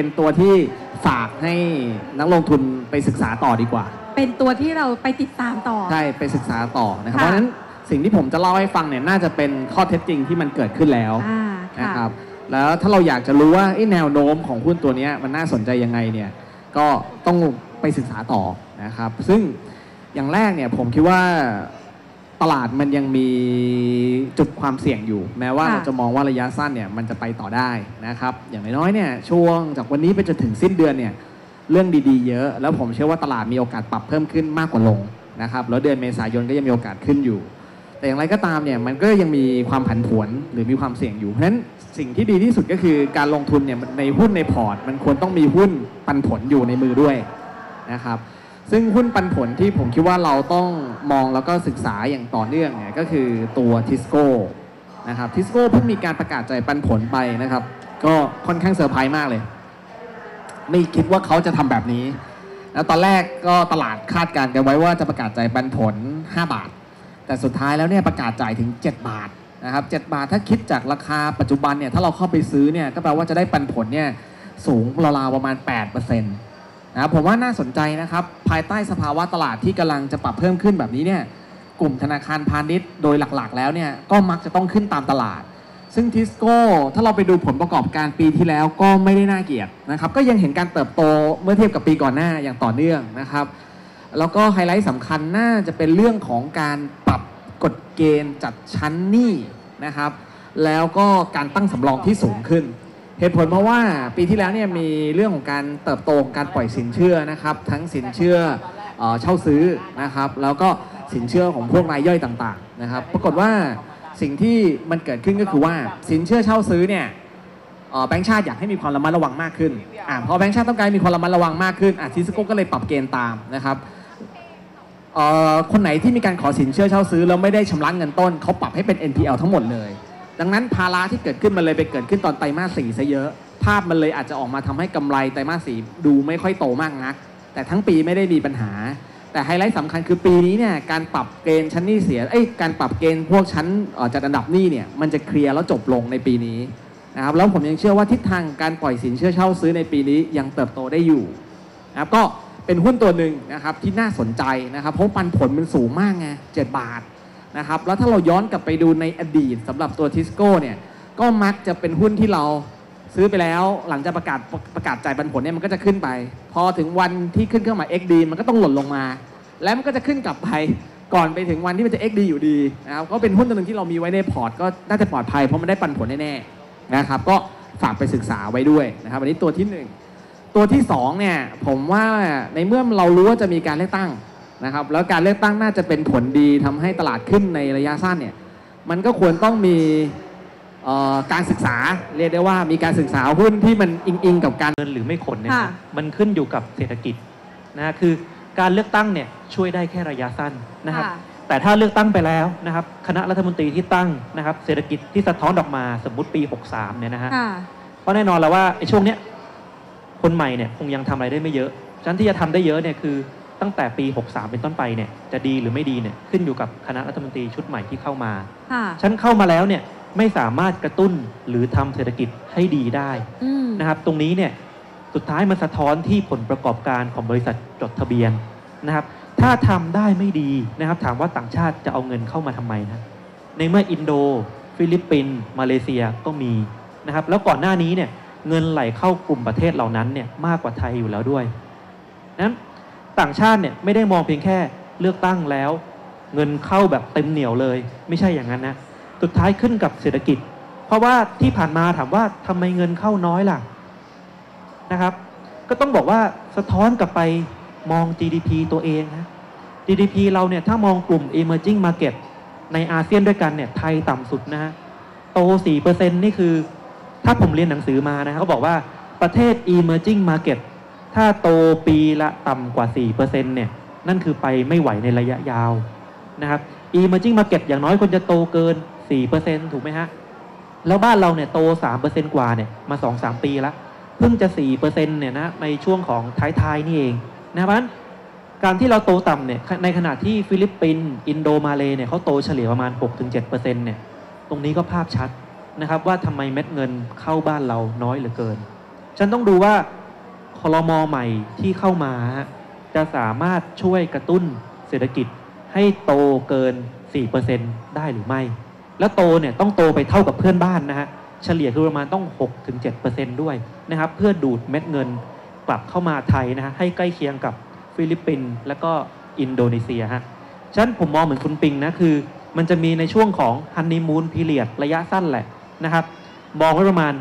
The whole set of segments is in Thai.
เป็นตัวที่ฝากให้นักลงทุนไปศึกษาต่อดีกว่าเป็นตัวที่เราไปติดตามต่อใช่ไปศึกษาต่อนะครับเพราะฉะนั้นสิ่งที่ผมจะเล่าให้ฟังเนี่ยน่าจะเป็นข้อเท็จจริงที่มันเกิดขึ้นแล้วนะครับแล้วถ้าเราอยากจะรู้ว่าแนวโน้มของหุ้นตัวนี้มันน่าสนใจยังไงเนี่ยก็ต้องไปศึกษาต่อนะครับซึ่งอย่างแรกเนี่ยผมคิดว่าตลาดมันยังมีจุดความเสี่ยงอยู่แม้ว่าเราจะมองว่าระยะสั้นเนี่ยมันจะไปต่อได้นะครับอย่างน้อยๆเนี่ยช่วงจากวันนี้ไปจนถึงสิ้นเดือนเนี่ยเรื่องดีๆเยอะแล้วผมเชื่อว่าตลาดมีโอกาสปรับเพิ่มขึ้นมากกว่าลงนะครับแล้วเดือนเมษายนก็ยังมีโอกาสขึ้นอยู่แต่อย่างไรก็ตามเนี่ยมันก็ยังมีความผันผวนหรือมีความเสี่ยงอยู่เพราะฉะนั้นสิ่งที่ดีที่สุดก็คือการลงทุนเนี่ยในหุ้นในพอร์ตมันควรต้องมีหุ้นปันผลอยู่ในมือด้วยนะครับซึ่งหุ้นปันผลที่ผมคิดว่าเราต้องมองแล้วก็ศึกษาอย่างต่อเนื่องเนี่ยก็คือตัวทิสโก้นะครับทิสโก้เพิ่งมีการประกาศจ่ายปันผลไปนะครับก็ค่อนข้างเซอร์ไพรส์มากเลยไม่คิดว่าเขาจะทำแบบนี้แล้วตอนแรกก็ตลาดคาดการณ์กันไว้ว่าจะประกาศจ่ายปันผล5บาทแต่สุดท้ายแล้วเนี่ยประกาศจ่ายถึง7บาทนะครับ7บาทถ้าคิดจากราคาปัจจุบันเนี่ยถ้าเราเข้าไปซื้อเนี่ยก็แปลว่าจะได้ปันผลเนี่ยสูงราวๆประมาณ 8% นะผมว่าน่าสนใจนะครับภายใต้สภาวะตลาดที่กำลังจะปรับเพิ่มขึ้นแบบนี้เนี่ยกลุ่มธนาคารพาณิชย์โดยหลักๆแล้วเนี่ยก็มักจะต้องขึ้นตามตลาดซึ่งทิสโก้ถ้าเราไปดูผลประกอบการปีที่แล้วก็ไม่ได้น่าเกลียดนะครับก็ยังเห็นการเติบโตเมื่อเทียบกับปีก่อนหน้าอย่างต่อเนื่องนะครับแล้วก็ไฮไลท์สำคัญน่าจะเป็นเรื่องของการปรับกฎเกณฑ์จัดชั้นหนี้นะครับแล้วก็การตั้งสำรองที่สูงขึ้นเหตุผลเพราะว่าปีที่แล้วเนี่ยมีเรื่องของการเติบโตของการปล่อยสินเชื่อนะครับทั้งสินเชื่อเช่าซื้อนะครับแล้วก็สินเชื่อของพวกรายย่อยต่างๆนะครับปรากฏว่าสิ่งที่มันเกิดขึ้นก็คือว่าสินเชื่อเช่าซื้อเนี่ยแบงก์ชาติอยากให้มีความระมัดระวังมากขึ้นพอแบงก์ชาติต้องการมีความระมัดระวังมากขึ้นทิสโก้ก็เลยปรับเกณฑ์ตามนะครับคนไหนที่มีการขอสินเชื่อเช่าซื้อแล้วไม่ได้ชำระเงินต้นเขาปรับให้เป็น NPL ทั้งหมดเลยดังนั้นภาระที่เกิดขึ้นมันเลยไปเกิดขึ้นตอนไตรมาส 4ซะเยอะภาพมันเลยอาจจะออกมาทำให้กำไรไตรมาส 4ดูไม่ค่อยโตมากนักแต่ทั้งปีไม่ได้มีปัญหาแต่ไฮไลท์สำคัญคือปีนี้เนี่ยการปรับเกณฑ์ชั้นหนี้เสียการปรับเกณฑ์พวกชั้นจัดอันดับหนี้เนี่ยมันจะเคลียร์แล้วจบลงในปีนี้นะครับแล้วผมยังเชื่อว่าทิศทางการปล่อยสินเชื่อเช่าซื้อในปีนี้ยังเติบโตได้อยู่นะครับก็เป็นหุ้นตัวหนึ่งนะครับที่น่าสนใจนะครับเพราะปันผลมันสูงมากไง7 บาทนะครับแล้วถ้าเราย้อนกลับไปดูในอดีตสำหรับตัวทิสโก้เนี่ยก็มักจะเป็นหุ้นที่เราซื้อไปแล้วหลังจากประกาศจ่ายปันผลเนี่ยมันก็จะขึ้นไปพอถึงวันที่ขึ้นเครื่องหมาย XD มันก็ต้องหล่นลงมาแล้วมันก็จะขึ้นกลับไปก่อนไปถึงวันที่มันจะ XD อยู่ดีนะครับก็เป็นหุ้นตัวหนึ่งที่เรามีไว้ในพอร์ตก็น่าจะปลอดภัยเพราะมันได้ปันผลแน่ๆนะครับก็ฝากไปศึกษาไว้ด้วยนะครับอันนี้ตัวที่หนึ่งตัวที่2เนี่ยผมว่าในเมื่อเรารู้ว่าจะมีการเลือกตั้งนะครับแล้วการเลือกตั้งน่าจะเป็นผลดีทำให้ตลาดขึ้นในระยะสั้นเนี่ยมันก็ควรต้องมีการศึกษาเรียกได้ว่ามีการศึกษาหุ้นที่มันอิงกับการเงินหรือไม่ขนเนี่ยมันขึ้นอยู่กับเศรษฐกิจนะคือการเลือกตั้งเนี่ยช่วยได้แค่ระยะสั้นนะครับแต่ถ้าเลือกตั้งไปแล้วนะครับคณะรัฐมนตรีที่ตั้งนะครับเศรษฐกิจที่สะท้อนออกมาสมมติปี63เนี่ยนะฮะก็แน่นอนแล้วว่าไอ้ช่วงเนี้ยคนใหม่เนี่ยคงยังทำอะไรได้ไม่เยอะฉะนั้นที่จะทำได้เยอะเนี่ยคือตั้งแต่ปี63เป็นต้นไปเนี่ยจะดีหรือไม่ดีเนี่ยขึ้นอยู่กับคณะรัฐมนตรีชุดใหม่ที่เข้ามาฉะนั้นเข้ามาแล้วเนี่ยไม่สามารถกระตุ้นหรือทำเศรษฐกิจให้ดีได้นะครับตรงนี้เนี่ยสุดท้ายมันสะท้อนที่ผลประกอบการของบริษัทจดทะเบียนนะครับถ้าทำได้ไม่ดีนะครับถามว่าต่างชาติจะเอาเงินเข้ามาทำไมนะในเมื่ออินโดฟิลิปปินส์มาเลเซียก็มีนะครับแล้วก่อนหน้านี้เนี่ยเงินไหลเข้ากลุ่มประเทศเหล่านั้นเนี่ยมากกว่าไทยอยู่แล้วด้วยนั้นต่างชาติเนี่ยไม่ได้มองเพียงแค่เลือกตั้งแล้วเงินเข้าแบบเต็มเหนียวเลยไม่ใช่อย่างนั้นนะสุดท้ายขึ้นกับเศรษฐกิจเพราะว่าที่ผ่านมาถามว่าทำไมเงินเข้าน้อยล่ะนะครับก็ต้องบอกว่าสะท้อนกลับไปมอง GDP ตัวเองนะ GDP เราเนี่ยถ้ามองกลุ่ม Emerging Market ในอาเซียนด้วยกันเนี่ยไทยต่ำสุดนะฮะโต 4% นี่คือถ้าผมเรียนหนังสือมานะเขาบอกว่าประเทศ emerging market ถ้าโตปีละต่ำกว่า 4% เนี่ยนั่นคือไปไม่ไหวในระยะยาวนะครับ emerging market อย่างน้อยควรจะโตเกิน 4% ถูกไหมฮะแล้วบ้านเราเนี่ยโต 3% กว่าเนี่ยมา 2-3 ปีละเพิ่งจะ 4% เนี่ยนะในช่วงของท้ายๆนี่เองนะเพราะฉะนั้นการที่เราโตต่ำเนี่ยในขณะที่ฟิลิปปินส์อินโดมาเลเนี่ยเขาโตเฉลี่ยประมาณ 6-7% เนี่ยตรงนี้ก็ภาพชัดนะครับว่าทำไมเม็ดเงินเข้าบ้านเราน้อยเหลือเกิน ฉันต้องดูว่าคลม.ใหม่ที่เข้ามาจะสามารถช่วยกระตุ้นเศรษฐกิจให้โตเกิน 4% ได้หรือไม่แล้วโตเนี่ยต้องโตไปเท่ากับเพื่อนบ้านนะฮะเฉลี่ยคือประมาณต้อง 6-7% ด้วยนะครับเพื่อดูดเม็ดเงินกลับเข้ามาไทยนะฮะให้ใกล้เคียงกับฟิลิปปินส์และก็อินโดนีเซียฮะฉะนั้นผมมองเหมือนคุณปิงนะคือมันจะมีในช่วงของฮันนีมูนพีเรียดระยะสั้นแหละนะครับมองไว้ประมาณ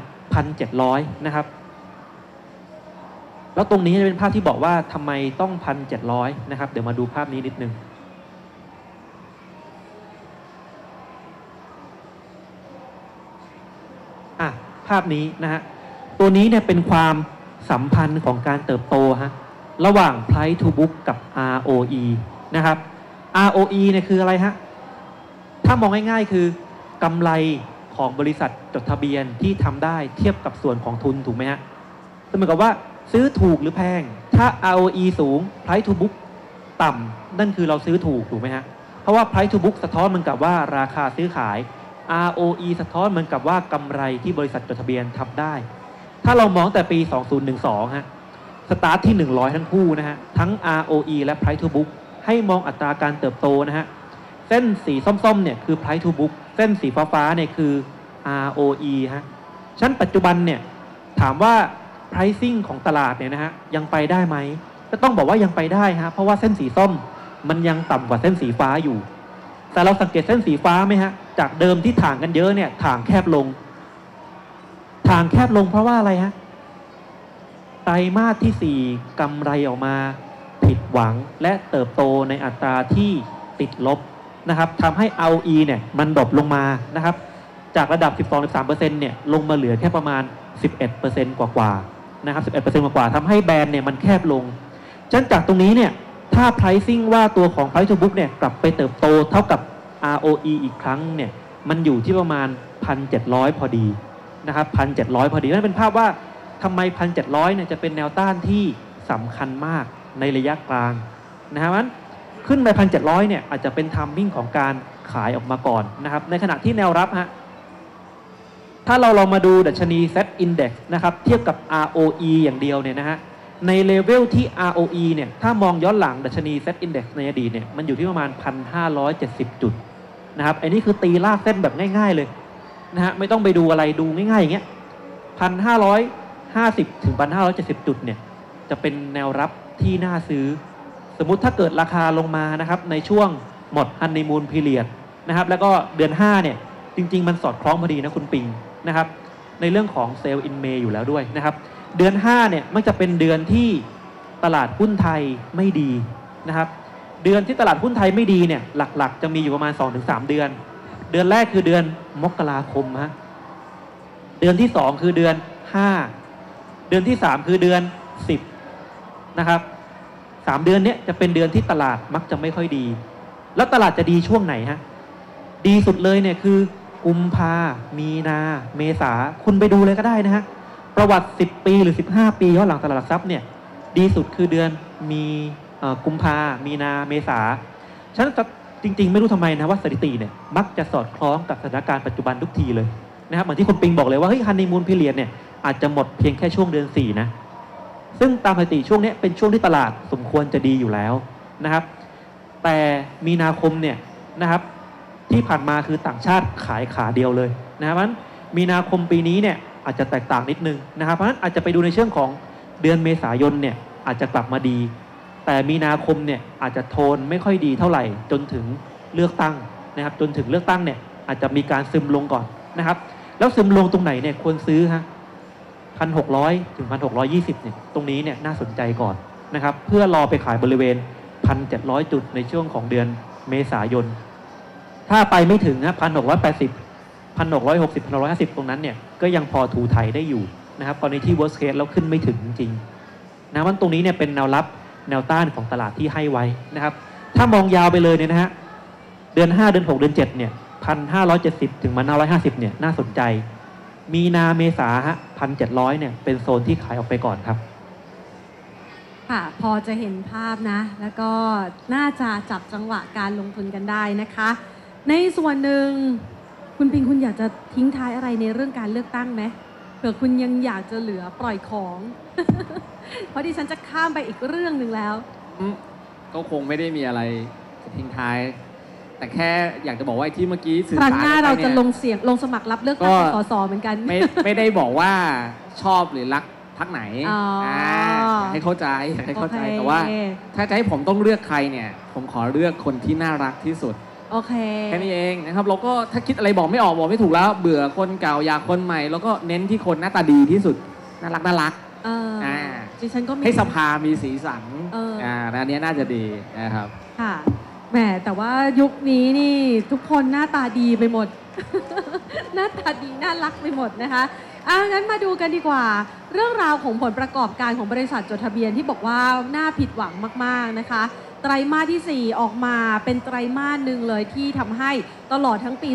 1,700 นะครับแล้วตรงนี้จะเป็นภาพที่บอกว่าทำไมต้อง 1,700 นะครับเดี๋ยวมาดูภาพนี้นิดนึงภาพนี้นะฮะตัวนี้เนี่ยเป็นความสัมพันธ์ของการเติบโตฮะระหว่าง Price to Book กับ ROE นะครับ ROE เนี่ยคืออะไรฮะถ้ามองง่ายๆคือกำไรของบริษัทจดทะเบียนที่ทำได้เทียบกับส่วนของทุนถูกไหมฮะเหมือนกับว่าซื้อถูกหรือแพงถ้า ROE สูง Price to Book ต่ำนั่นคือเราซื้อถูกถูกไหมฮะเพราะว่า Price to Book สะท้อนเหมือนกับว่าราคาซื้อขายROE สะท้อนเหมือนกับว่ากำไรที่บริษัทจดทะเบียนทำได้ถ้าเรามองแต่ปี 2012 ฮะสตาร์ทที่100ทั้งคู่นะฮะทั้ง ROE และ Price to Book ให้มองอัตราการเติบโตนะฮะเส้นสีส้มๆเนี่ยคือ Price to Book เส้นสีฟ้าๆเนี่ยคือ ROE ฮะฉะนั้นปัจจุบันเนี่ยถามว่า pricing ของตลาดเนี่ยนะฮะยังไปได้ไหมก็ต้องบอกว่ายังไปได้ฮะเพราะว่าเส้นสีส้มมันยังต่ำกว่าเส้นสีฟ้าอยู่แต่เราสังเกตเส้นสีฟ้าไหมฮะจากเดิมที่ถ่างกันเยอะเนี่ยถ่างแคบลงเพราะว่าอะไรฮะไตรมาสที่4กำไรออกมาผิดหวังและเติบโตในอัตราที่ติดลบนะครับทำให้ ROE เนี่ยมันดรอปลงมานะครับจากระดับ 12-13% เนี่ยลงมาเหลือแค่ประมาณ 11% กว่าๆนะครับ 11% กว่าๆทำให้แบรนด์เนี่ยมันแคบลงฉะนั้นจากตรงนี้เนี่ยถ้า pricing ว่าตัวของ Price to Book เนี่ยกลับไปเติบโตเท่ากับ ROE อีกครั้งเนี่ยมันอยู่ที่ประมาณ 1,700 พอดีนะครับ 1,700 พอดีนั่นเป็นภาพว่าทำไม 1,700 เนี่ยจะเป็นแนวต้านที่สำคัญมากในระยะกลางนะครับนั้นขึ้นไป 1,700 เนี่ยอาจจะเป็นไทมิ่งของการขายออกมาก่อนนะครับในขณะที่แนวรับฮะถ้าเราลองมาดูดัชนี Set Index นะครับเทียบกับ ROE อย่างเดียวเนี่ยนะฮะในเลเวลที่ ROE เนี่ยถ้ามองย้อนหลังดัชนี Set Index ในอดีตเนี่ยมันอยู่ที่ประมาณ 1,570 จุดนะครับไอ้นี่คือตีลากเส้นแบบง่ายๆเลยนะฮะไม่ต้องไปดูอะไรดูง่ายๆอย่างเงี้ย 1,550 ถึง 1,570 จุดเนี่ยจะเป็นแนวรับที่น่าซื้อสมมุติถ้าเกิดราคาลงมานะครับในช่วงหมดฮันนีมูนพีเรียดนะครับแล้วก็เดือน5เนี่ยจริงๆมันสอดคล้องพอดีนะคุณปิงนะครับในเรื่องของเซลล์อินเมย์อยู่แล้วด้วยนะครับเดือน5เนี่ยมันจะเป็นเดือนที่ตลาดหุ้นไทยไม่ดีนะครับเดือนที่ตลาดหุ้นไทยไม่ดีเนี่ยหลักๆจะมีอยู่ประมาณ 2-3 เดือนเดือนแรกคือเดือนมกราคมฮะเดือนที่2คือเดือน5เดือนที่3คือเดือน10นะครับ3เดือนเนี้ยจะเป็นเดือนที่ตลาดมักจะไม่ค่อยดีแล้วตลาดจะดีช่วงไหนฮะดีสุดเลยเนี่ยคือกุมภามีนาเมษาคุณไปดูเลยก็ได้นะฮะประวัติ10ปีหรือ15ปีย้อนหลังตลาดหลักทรัพย์เนี่ยดีสุดคือเดือนมีกุมภามีนาเมษาฉันจริงๆไม่รู้ทำไมนะว่าสถิติเนี่ยมักจะสอดคล้องกับสถานการณ์ปัจจุบันทุกทีเลยนะครับเหมือนที่คุณปิงบอกเลยว่าเฮ้ยฮันนีมูนพีเรียดเนี่ยอาจจะหมดเพียงแค่ช่วงเดือน4นะซึ่งตามสถิติช่วงนี้เป็นช่วงที่ตลาดสมควรจะดีอยู่แล้วนะครับแต่มีนาคมเนี่ยนะครับที่ผ่านมาคือต่างชาติขายขาเดียวเลยนะครับเพราะฉะนั้นมีนาคมปีนี้เนี่ยอาจจะแตกต่างนิดนึงนะครับเพราะฉะนั้นอาจจะไปดูในเชิงของเดือนเมษายนเนี่ยอาจจะกลับมาดีแต่มีนาคมเนี่ยอาจจะโทนไม่ค่อยดีเท่าไหร่จนถึงเลือกตั้งนะครับจนถึงเลือกตั้งเนี่ยอาจจะมีการซึมลงก่อนนะครับแล้วซึมลงตรงไหนเนี่ยควรซื้อฮะ 1,600 ถึง 1,620 เนี่ยตรงนี้เนี่ยน่าสนใจก่อนนะครับเพื่อรอไปขายบริเวณ 1,700 จุดในช่วงของเดือนเมษายนถ้าไปไม่ถึงฮะ 1,6801,660 1,650 ตรงนั้นเนี่ยก็ยังพอถูไถได้อยู่นะครับกรณีที่ worst case แล้วขึ้นไม่ถึงจริงๆนะมันตรงนี้เนี่ยเป็นแนวรับแนวต้านของตลาดที่ให้ไว้นะครับถ้ามองยาวไปเลยเนี่ยนะฮะเดือน5เดือน6เดือน7เนี่ย 1,570 ถึง 1,950 เนี่ยน่าสนใจมีนาเมษาฮะ 1,700 เนี่ยเป็นโซนที่ขายออกไปก่อนครับค่ะพอจะเห็นภาพนะแล้วก็น่าจะจับจังหวะการลงทุนกันได้นะคะในส่วนหนึ่งคุณปิงคุณอยากจะทิ้งท้ายอะไรในเรื่องการเลือกตั้งไหม เผื่อคุณยังอยากจะเหลือปล่อยของ เพราะดิฉันจะข้ามไปอีกเรื่องหนึ่งแล้วก็คงไม่ได้มีอะไรทิ้งท้ายแต่แค่อยากจะบอกว่าที่เมื่อกี้สื่อสารครั้งหน้าเราจะลงเสียงลงสมัครรับเลือกตั้งสสเหมือนกันไม่ได้บอกว่าชอบหรือรักพรรคไหนให้เข้าใจให้เข้าใจแต่ว่าถ้าจะให้ผมต้องเลือกใครเนี่ยผมขอเลือกคนที่น่ารักที่สุดโอเคแค่นี้เองนะครับเราก็ถ้าคิดอะไรบอกไม่ออกบอกไม่ถูกแล้วเบื่อคนเก่าอยากคนใหม่แล้วก็เน้นที่คนหน้าตาดีที่สุดน่ารักน่ารักให้สภามีสีสันอันนี้น่าจะดีนะครับค่ะแหมแต่ว่ายุคนี้นี่ทุกคนหน้าตาดีไปหมด หน้าตาดีน่ารักไปหมดนะคะงั้นมาดูกันดีกว่าเรื่องราวของผลประกอบการของบริษัทจดทะเบียนที่บอกว่าน่าผิดหวังมากๆนะคะไตรมาสที่4ออกมาเป็นไตรมาสหนึ่งเลยที่ทำให้ตลอดทั้งปี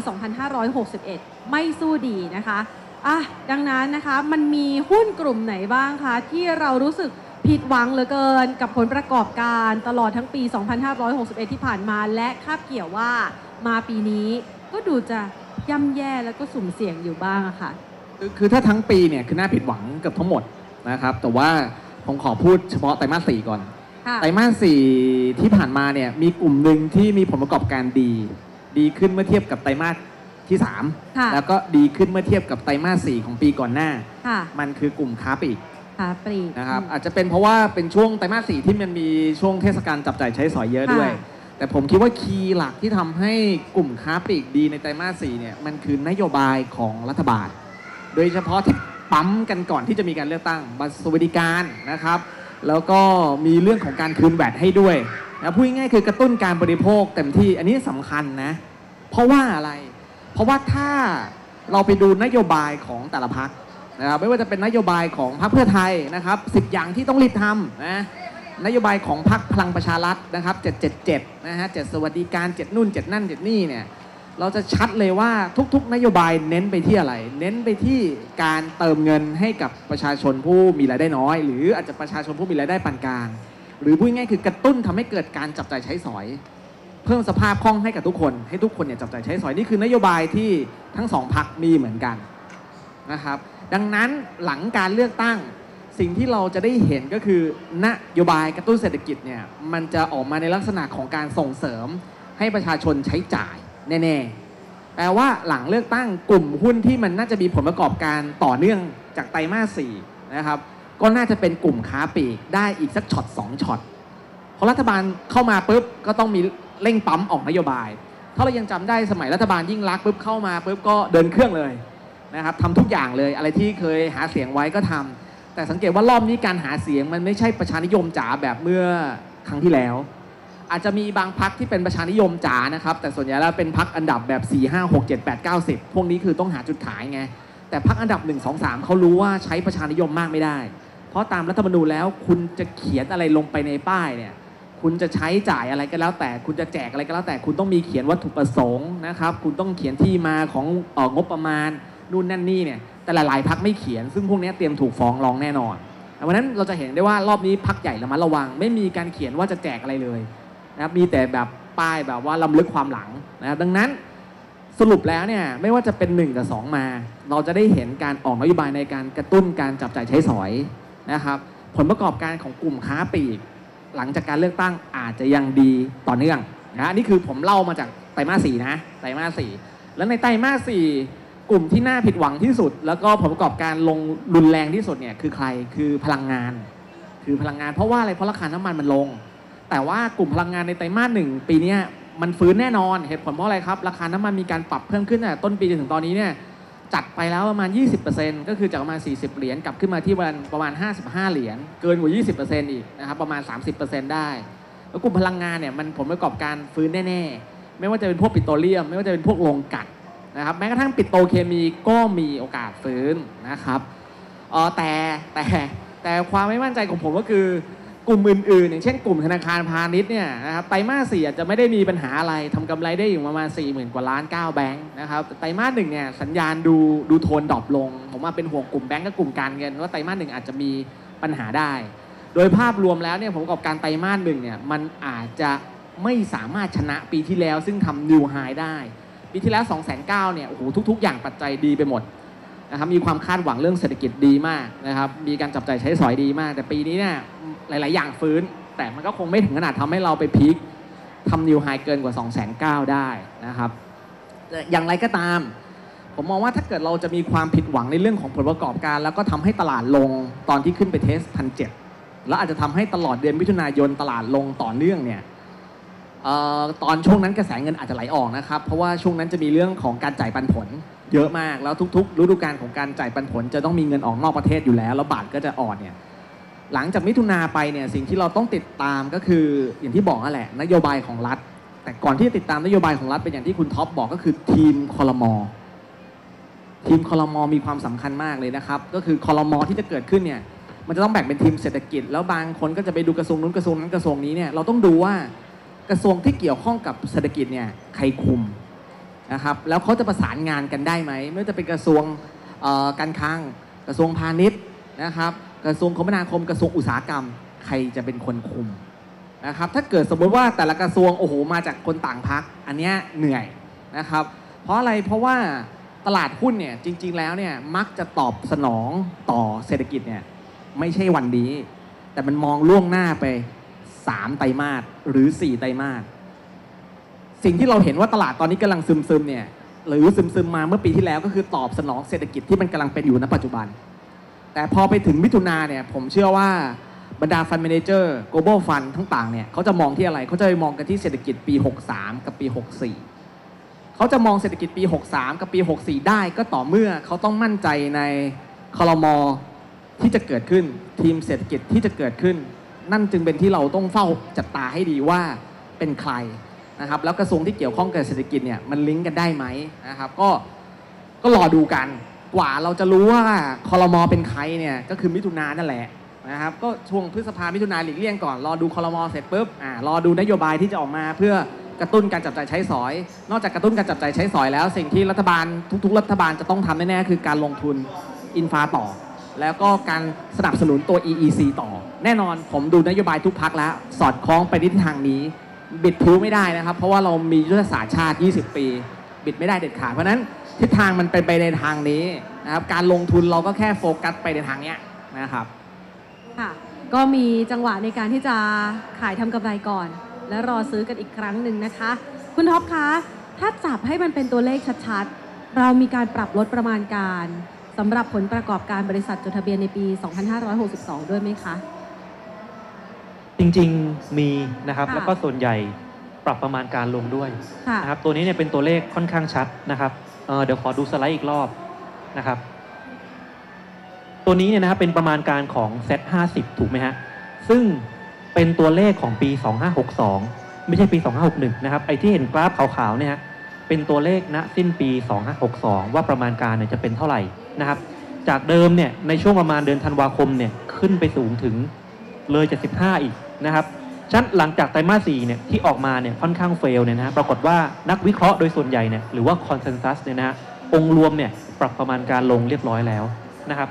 2561ไม่สู้ดีนะคะดังนั้นนะคะมันมีหุ้นกลุ่มไหนบ้างคะที่เรารู้สึกผิดหวังเหลือเกินกับผลประกอบการตลอดทั้งปี2561ที่ผ่านมาและคาดเกี่ยวว่ามาปีนี้ก็ดูจะย่ำแย่แล้วก็สุ่มเสี่ยงอยู่บ้างค่ะคือถ้าทั้งปีเนี่ยคือน่าผิดหวังเกือบทั้งหมดนะครับแต่ว่าผมขอพูดเฉพาะไตรมาส4ก่อนไตรมาส4ที่ผ่านมาเนี่ยมีกลุ่มหนึ่งที่มีผลประกอบการดีขึ้นเมื่อเทียบกับไตรมาสที่3แล้วก็ดีขึ้นเมื่อเทียบกับไตรมาส4ของปีก่อนหน้ามันคือกลุ่มค้าปลีกนะครับอาจจะเป็นเพราะว่าเป็นช่วงไตรมาส4ที่มันมีช่วงเทศกาลจับจ่ายใช้สอยเยอะด้วยแต่ผมคิดว่าคีย์หลักที่ทำให้กลุ่มค้าปลีกดีในไตรมาส4เนี่ยมันคือนโยบายของรัฐบาลโดยเฉพาะที่ปั๊มกันก่อนที่จะมีการเลือกตั้งบัตรสวัสดิการนะครับแล้วก็มีเรื่องของการคืนแวตให้ด้วยนะพูดง่ายๆคือกระตุ้นการบริโภคเต็มที่อันนี้สำคัญนะเพราะว่าอะไรเพราะว่าถ้าเราไปดูนโยบายของแต่ละพรรคนะครับไม่ว่าจะเป็นนโยบายของพรรคเพื่อไทยนะครับ10อย่างที่ต้องรีบทำนะนโยบายของพรรคพลังประชารัฐนะครับ777นะฮะ7สวัสดิการ7นู่น7นั่น7นี่เนี่ยเราจะชัดเลยว่าทุกๆนโยบายเน้นไปที่อะไรเน้นไปที่การเติมเงินให้กับประชาชนผู้มีรายได้น้อยหรืออาจจะประชาชนผู้มีรายได้ปานกลางหรือพูดง่ายคือกระตุ้นทำให้เกิดการจับจ่ายใช้สอยเพิ่มสภาพคล่องให้กับทุกคนให้ทุกคนเนี่ยจับจ่ายใช้สอยนี่คือนโยบายที่ทั้งสองพรรคมีเหมือนกันนะครับดังนั้นหลังการเลือกตั้งสิ่งที่เราจะได้เห็นก็คือนโยบายกระตุ้นเศรษฐกิจเนี่ยมันจะออกมาในลักษณะของการส่งเสริมให้ประชาชนใช้จ่ายแน่ๆแปลว่าหลังเลือกตั้งกลุ่มหุ้นที่มันน่าจะมีผลประกอบการต่อเนื่องจากไตรมาส4นะครับก็น่าจะเป็นกลุ่มค้าปลีกได้อีกสักช็อต2ช็อตเพราะรัฐบาลเข้ามาปุ๊บก็ต้องมีเร่งปั๊มออกนโยบายถ้าเรายังจำได้สมัยรัฐบาลยิ่งลักษณ์ปุ๊บเข้ามาปุ๊บก็เดินเครื่องเลยนะครับทำทุกอย่างเลยอะไรที่เคยหาเสียงไว้ก็ทำแต่สังเกตว่ารอบนี้การหาเสียงมันไม่ใช่ประชานิยมจ๋าแบบเมื่อครั้งที่แล้วอาจจะมีบางพรรคที่เป็นประชานิยมจ๋านะครับแต่ส่วนใหญ่แล้วเป็นพรรคอันดับแบบ4 5 6 7 8 9 10พวกนี้คือต้องหาจุดขายไงแต่พรรคอันดับ1 2 3เขารู้ว่าใช้ประชานิยมมากไม่ได้เพราะตามรัฐธรรมนูญแล้วคุณจะเขียนอะไรลงไปในป้ายเนี่ยคุณจะใช้จ่ายอะไรก็แล้วแต่คุณจะแจกอะไรก็แล้วแต่คุณต้องมีเขียนวัตถุประสงค์นะครับคุณต้องเขียนที่มาของงบประมาณนู่นนั่นนี่เนี่ยแต่หลายพรรคไม่เขียนซึ่งพวกนี้เตรียมถูกฟ้องร้องแน่นอนเพราะนั้นเราจะเห็นได้ว่ารอบนี้พรรคใหญ่ระมัดระวังไม่มีการเขียนว่าจะแจกอะไรเลยนะครับมีแต่แบบป้ายแบบว่าล้ำลึกความหลังนะครับดังนั้นสรุปแล้วเนี่ยไม่ว่าจะเป็น1กับ2มาเราจะได้เห็นการออกนโยบายในการกระตุ้นการจับจ่ายใช้สอยนะครับผลประกอบการของกลุ่มค้าปลีกหลังจากการเลือกตั้งอาจจะยังดีต่อเนื่องนะนี่คือผมเล่ามาจากไตรมาส4นะไตรมาส4แล้วในไตรมาส4กลุ่มที่น่าผิดหวังที่สุดแล้วก็ผลประกอบการลงรุนแรงที่สุดเนี่ยคือใครคือพลังงานเพราะว่าอะไรเพราะราคาน้ำมันมันลงแต่ว่ากลุ่มพลังงานในไตรมาส1ปีนี้มันฟื้นแน่นอนเหตุผลเพราะอะไรครับราคาน้ำมันมีการปรับเพิ่มขึ้นต้นปีจนถึงตอนนี้เนี่ยจัดไปแล้วประมาณ 20% ก็คือจากประมาณ40เหรียญกลับขึ้นมาที่ประมาณ55เหรียญเกินกว่า 20% อีกนะครับประมาณ 30% ได้แล้วกลุ่มพลังงานเนี่ยมันผลประกอบการฟื้นแน่ๆไม่ว่าจะเป็นพวกปิโตรเลียมไม่ว่าจะเป็นพวกโรงกลั่นนะครับแม้กระทั่งปิโตรเคมีก็มีโอกาสฟื้นนะครับแต่ความไม่มั่นใจของผมก็คือกลุ่มอื่นๆอย่างเช่นกลุ่มธนาคารพาณิชย์เนี่ยนะครับไตรมาส4อาจจะไม่ได้มีปัญหาอะไรทำกำไรได้อยู่ประมาณ 40,000 กว่าล้าน9แบงค์นะครับไตรมาส1เนี่ยสัญญาณดูโทนดรอปลงผมว่าเป็นห่วงกลุ่มแบงก์กับกลุ่มการเงินว่าไตรมาส1อาจจะมีปัญหาได้โดยภาพรวมแล้วเนี่ยผมกับการไตรมาส1เนี่ยมันอาจจะไม่สามารถชนะปีที่แล้วซึ่งทำนิวไฮได้ปีที่แล้ว 209,000 เนี่ยโอ้โหทุกๆอย่างปัจจัยดีไปหมด นะครับมีความคาดหวังเรื่องเศรษฐกิจดีมากนะครับมีการจับจ่ายใช้สอยดีมากแต่ปีนี้เนี่ยหลายๆอย่างฟื้นแต่มันก็คงไม่ถึงขนาดทำให้เราไปพีคทำนิวไฮเกินกว่า 209,000 ได้นะครับอย่างไรก็ตามผมมองว่าถ้าเกิดเราจะมีความผิดหวังในเรื่องของผลประกอบการแล้วก็ทำให้ตลาดลงตอนที่ขึ้นไปเทส 1,700 แล้วอาจจะทำให้ตลอดเดือนมิถุนายนตลาดลงต่อเนื่องเนี่ยตอนช่วงนั้นกระแสเงินอาจจะไหลออกนะครับเพราะว่าช่วงนั้นจะมีเรื่องของการจ่ายปันผลเยอะมากแล้วทุกๆฤดูกาลของการจ่ายปันผลจะต้องมีเงินออกนอกประเทศอยู่แล้วบาทก็จะอ่อนเนี่ยหลังจากมิถุนาไปเนี่ยสิ่งที่เราต้องติดตามก็คืออย่างที่บอกนั่นแหละนโยบายของรัฐแต่ก่อนที่จะติดตามนโยบายของรัฐเป็นอย่างที่คุณท็อปบอกก็คือทีมคลมมีความสำคัญมากเลยนะครับก็คือคลมที่จะเกิดขึ้นเนี่ยมันจะต้องแบ่งเป็นทีมเศรษฐกิจแล้วบางคนก็จะไปดูกระทรวงนู้นกระทรวงนั้นกระทรวงนี้เนี่ยเราต้องดูว่ากระทรวงที่เกี่ยวข้องกับเศรษฐกิจเนี่ยใครคุมนะครับแล้วเขาจะประสานงานกันได้ไหมไม่ว่าจะเป็นกระทรวงการคลังกระทรวงพาณิชย์นะครับกระทรวงคมนาคมกระทรวงอุตสาหกรรมใครจะเป็นคนคุมนะครับถ้าเกิดสมมติว่าแต่ละกระทรวงโอ้โหมาจากคนต่างพรรคอันนี้เหนื่อยนะครับเพราะอะไรเพราะว่าตลาดหุ้นเนี่ยจริงๆแล้วเนี่ยมักจะตอบสนองต่อเศรษฐกิจเนี่ยไม่ใช่วันนี้แต่มันมองล่วงหน้าไป3ไตรมาสหรือ4ไตรมาสสิ่งที่เราเห็นว่าตลาดตอนนี้กำลังซึมเนี่ยหรือซึมมาเมื่อปีที่แล้วก็คือตอบสนองเศรษฐกิจที่มันกำลังเป็นอยู่ณปัจจุบันแต่พอไปถึงมิถุนาเนี่ยผมเชื่อว่าบรรดาฟันด์แมเนเจอร์ global fund ทั้งต่างเนี่ยเขาจะมองที่อะไรเขาจะไปมองกันที่เศรษฐกิจปี63กับปี64เขาจะมองเศรษฐกิจปี63กับปี64ได้ก็ต่อเมื่อเขาต้องมั่นใจในคลม.ที่จะเกิดขึ้นทีมเศรษฐกิจที่จะเกิดขึ้นนั่นจึงเป็นที่เราต้องเฝ้าจับตาให้ดีว่าเป็นใครนะครับแล้วกระทรวงที่เกี่ยวข้องกับเศรษฐกิจเนี่ยมันลิงก์กันได้ไหมนะครับก็รอดูกันกว่าเราจะรู้ว่าคลม.เป็นใครเนี่ยก็คือมิถุนายนนั่นแหละนะครับก็ช่วงพฤษภามิถุนายนหลีกเลี่ยงก่อนรอดูคลม.เสร็จปุ๊บรอดูนโยบายที่จะออกมาเพื่อกระตุ้นการจับจ่ายใช้สอยนอกจากกระตุ้นการจับจ่ายใช้สอยแล้วสิ่งที่รัฐบาลทุกๆรัฐบาลจะต้องทำแน่ๆคือการลงทุนอินฟราต่อแล้วก็การสนับสนุนตัว EEC ต่อแน่นอนผมดูนโยบายทุกพรรคแล้วสอดคล้องไปในทิศทางนี้บิดผิวไม่ได้นะครับเพราะว่าเรามียุทธศาสตร์ชาติ20ปีบิดไม่ได้เด็ดขาดเพราะนั้นทิศทางมันเป็นไปในทางนี้นะครับการลงทุนเราก็แค่โฟกัสไปในทางนี้นะครับค่ะก็มีจังหวะในการที่จะขายทำกำไรก่อนและรอซื้อกันอีกครั้งหนึ่งนะคะคุณท็อปคะถ้าจับให้มันเป็นตัวเลขชัดๆเรามีการปรับลดประมาณการสำหรับผลประกอบการบริษัทจดทะเบียนในปี2562ด้วยไหมคะจริงๆมีนะครับแล้วก็ส่วนใหญ่ปรับประมาณการลงด้วยนะครับตัวนี้เนี่ยเป็นตัวเลขค่อนข้างชัดนะครับเดี๋ยวขอดูสไลด์อีกรอบนะครับตัวนี้เนี่ยนะครับเป็นประมาณการของ Z50 ถูกไหมฮะซึ่งเป็นตัวเลขของปี2562ไม่ใช่ปี2561นะครับไอ้ที่เห็นกราฟขาวๆเนี่ยฮะเป็นตัวเลขณสิ้นปี2562ว่าประมาณการเนี่ยจะเป็นเท่าไหร่นะครับจากเดิมเนี่ยในช่วงประมาณเดือนธันวาคมเนี่ยขึ้นไปสูงถึงเลย75อีกนะครับฉะนั้นหลังจากไตรมาส 4เนี่ยที่ออกมาเนี่ยค่อนข้างเฟลเนี่ยนะปรากฏว่านักวิเคราะห์โดยส่วนใหญ่เนี่ยหรือว่าคอนเซนแซสเนี่ยนะองค์รวมเนี่ยปรับประมาณการลงเรียบร้อยแล้วนะครับ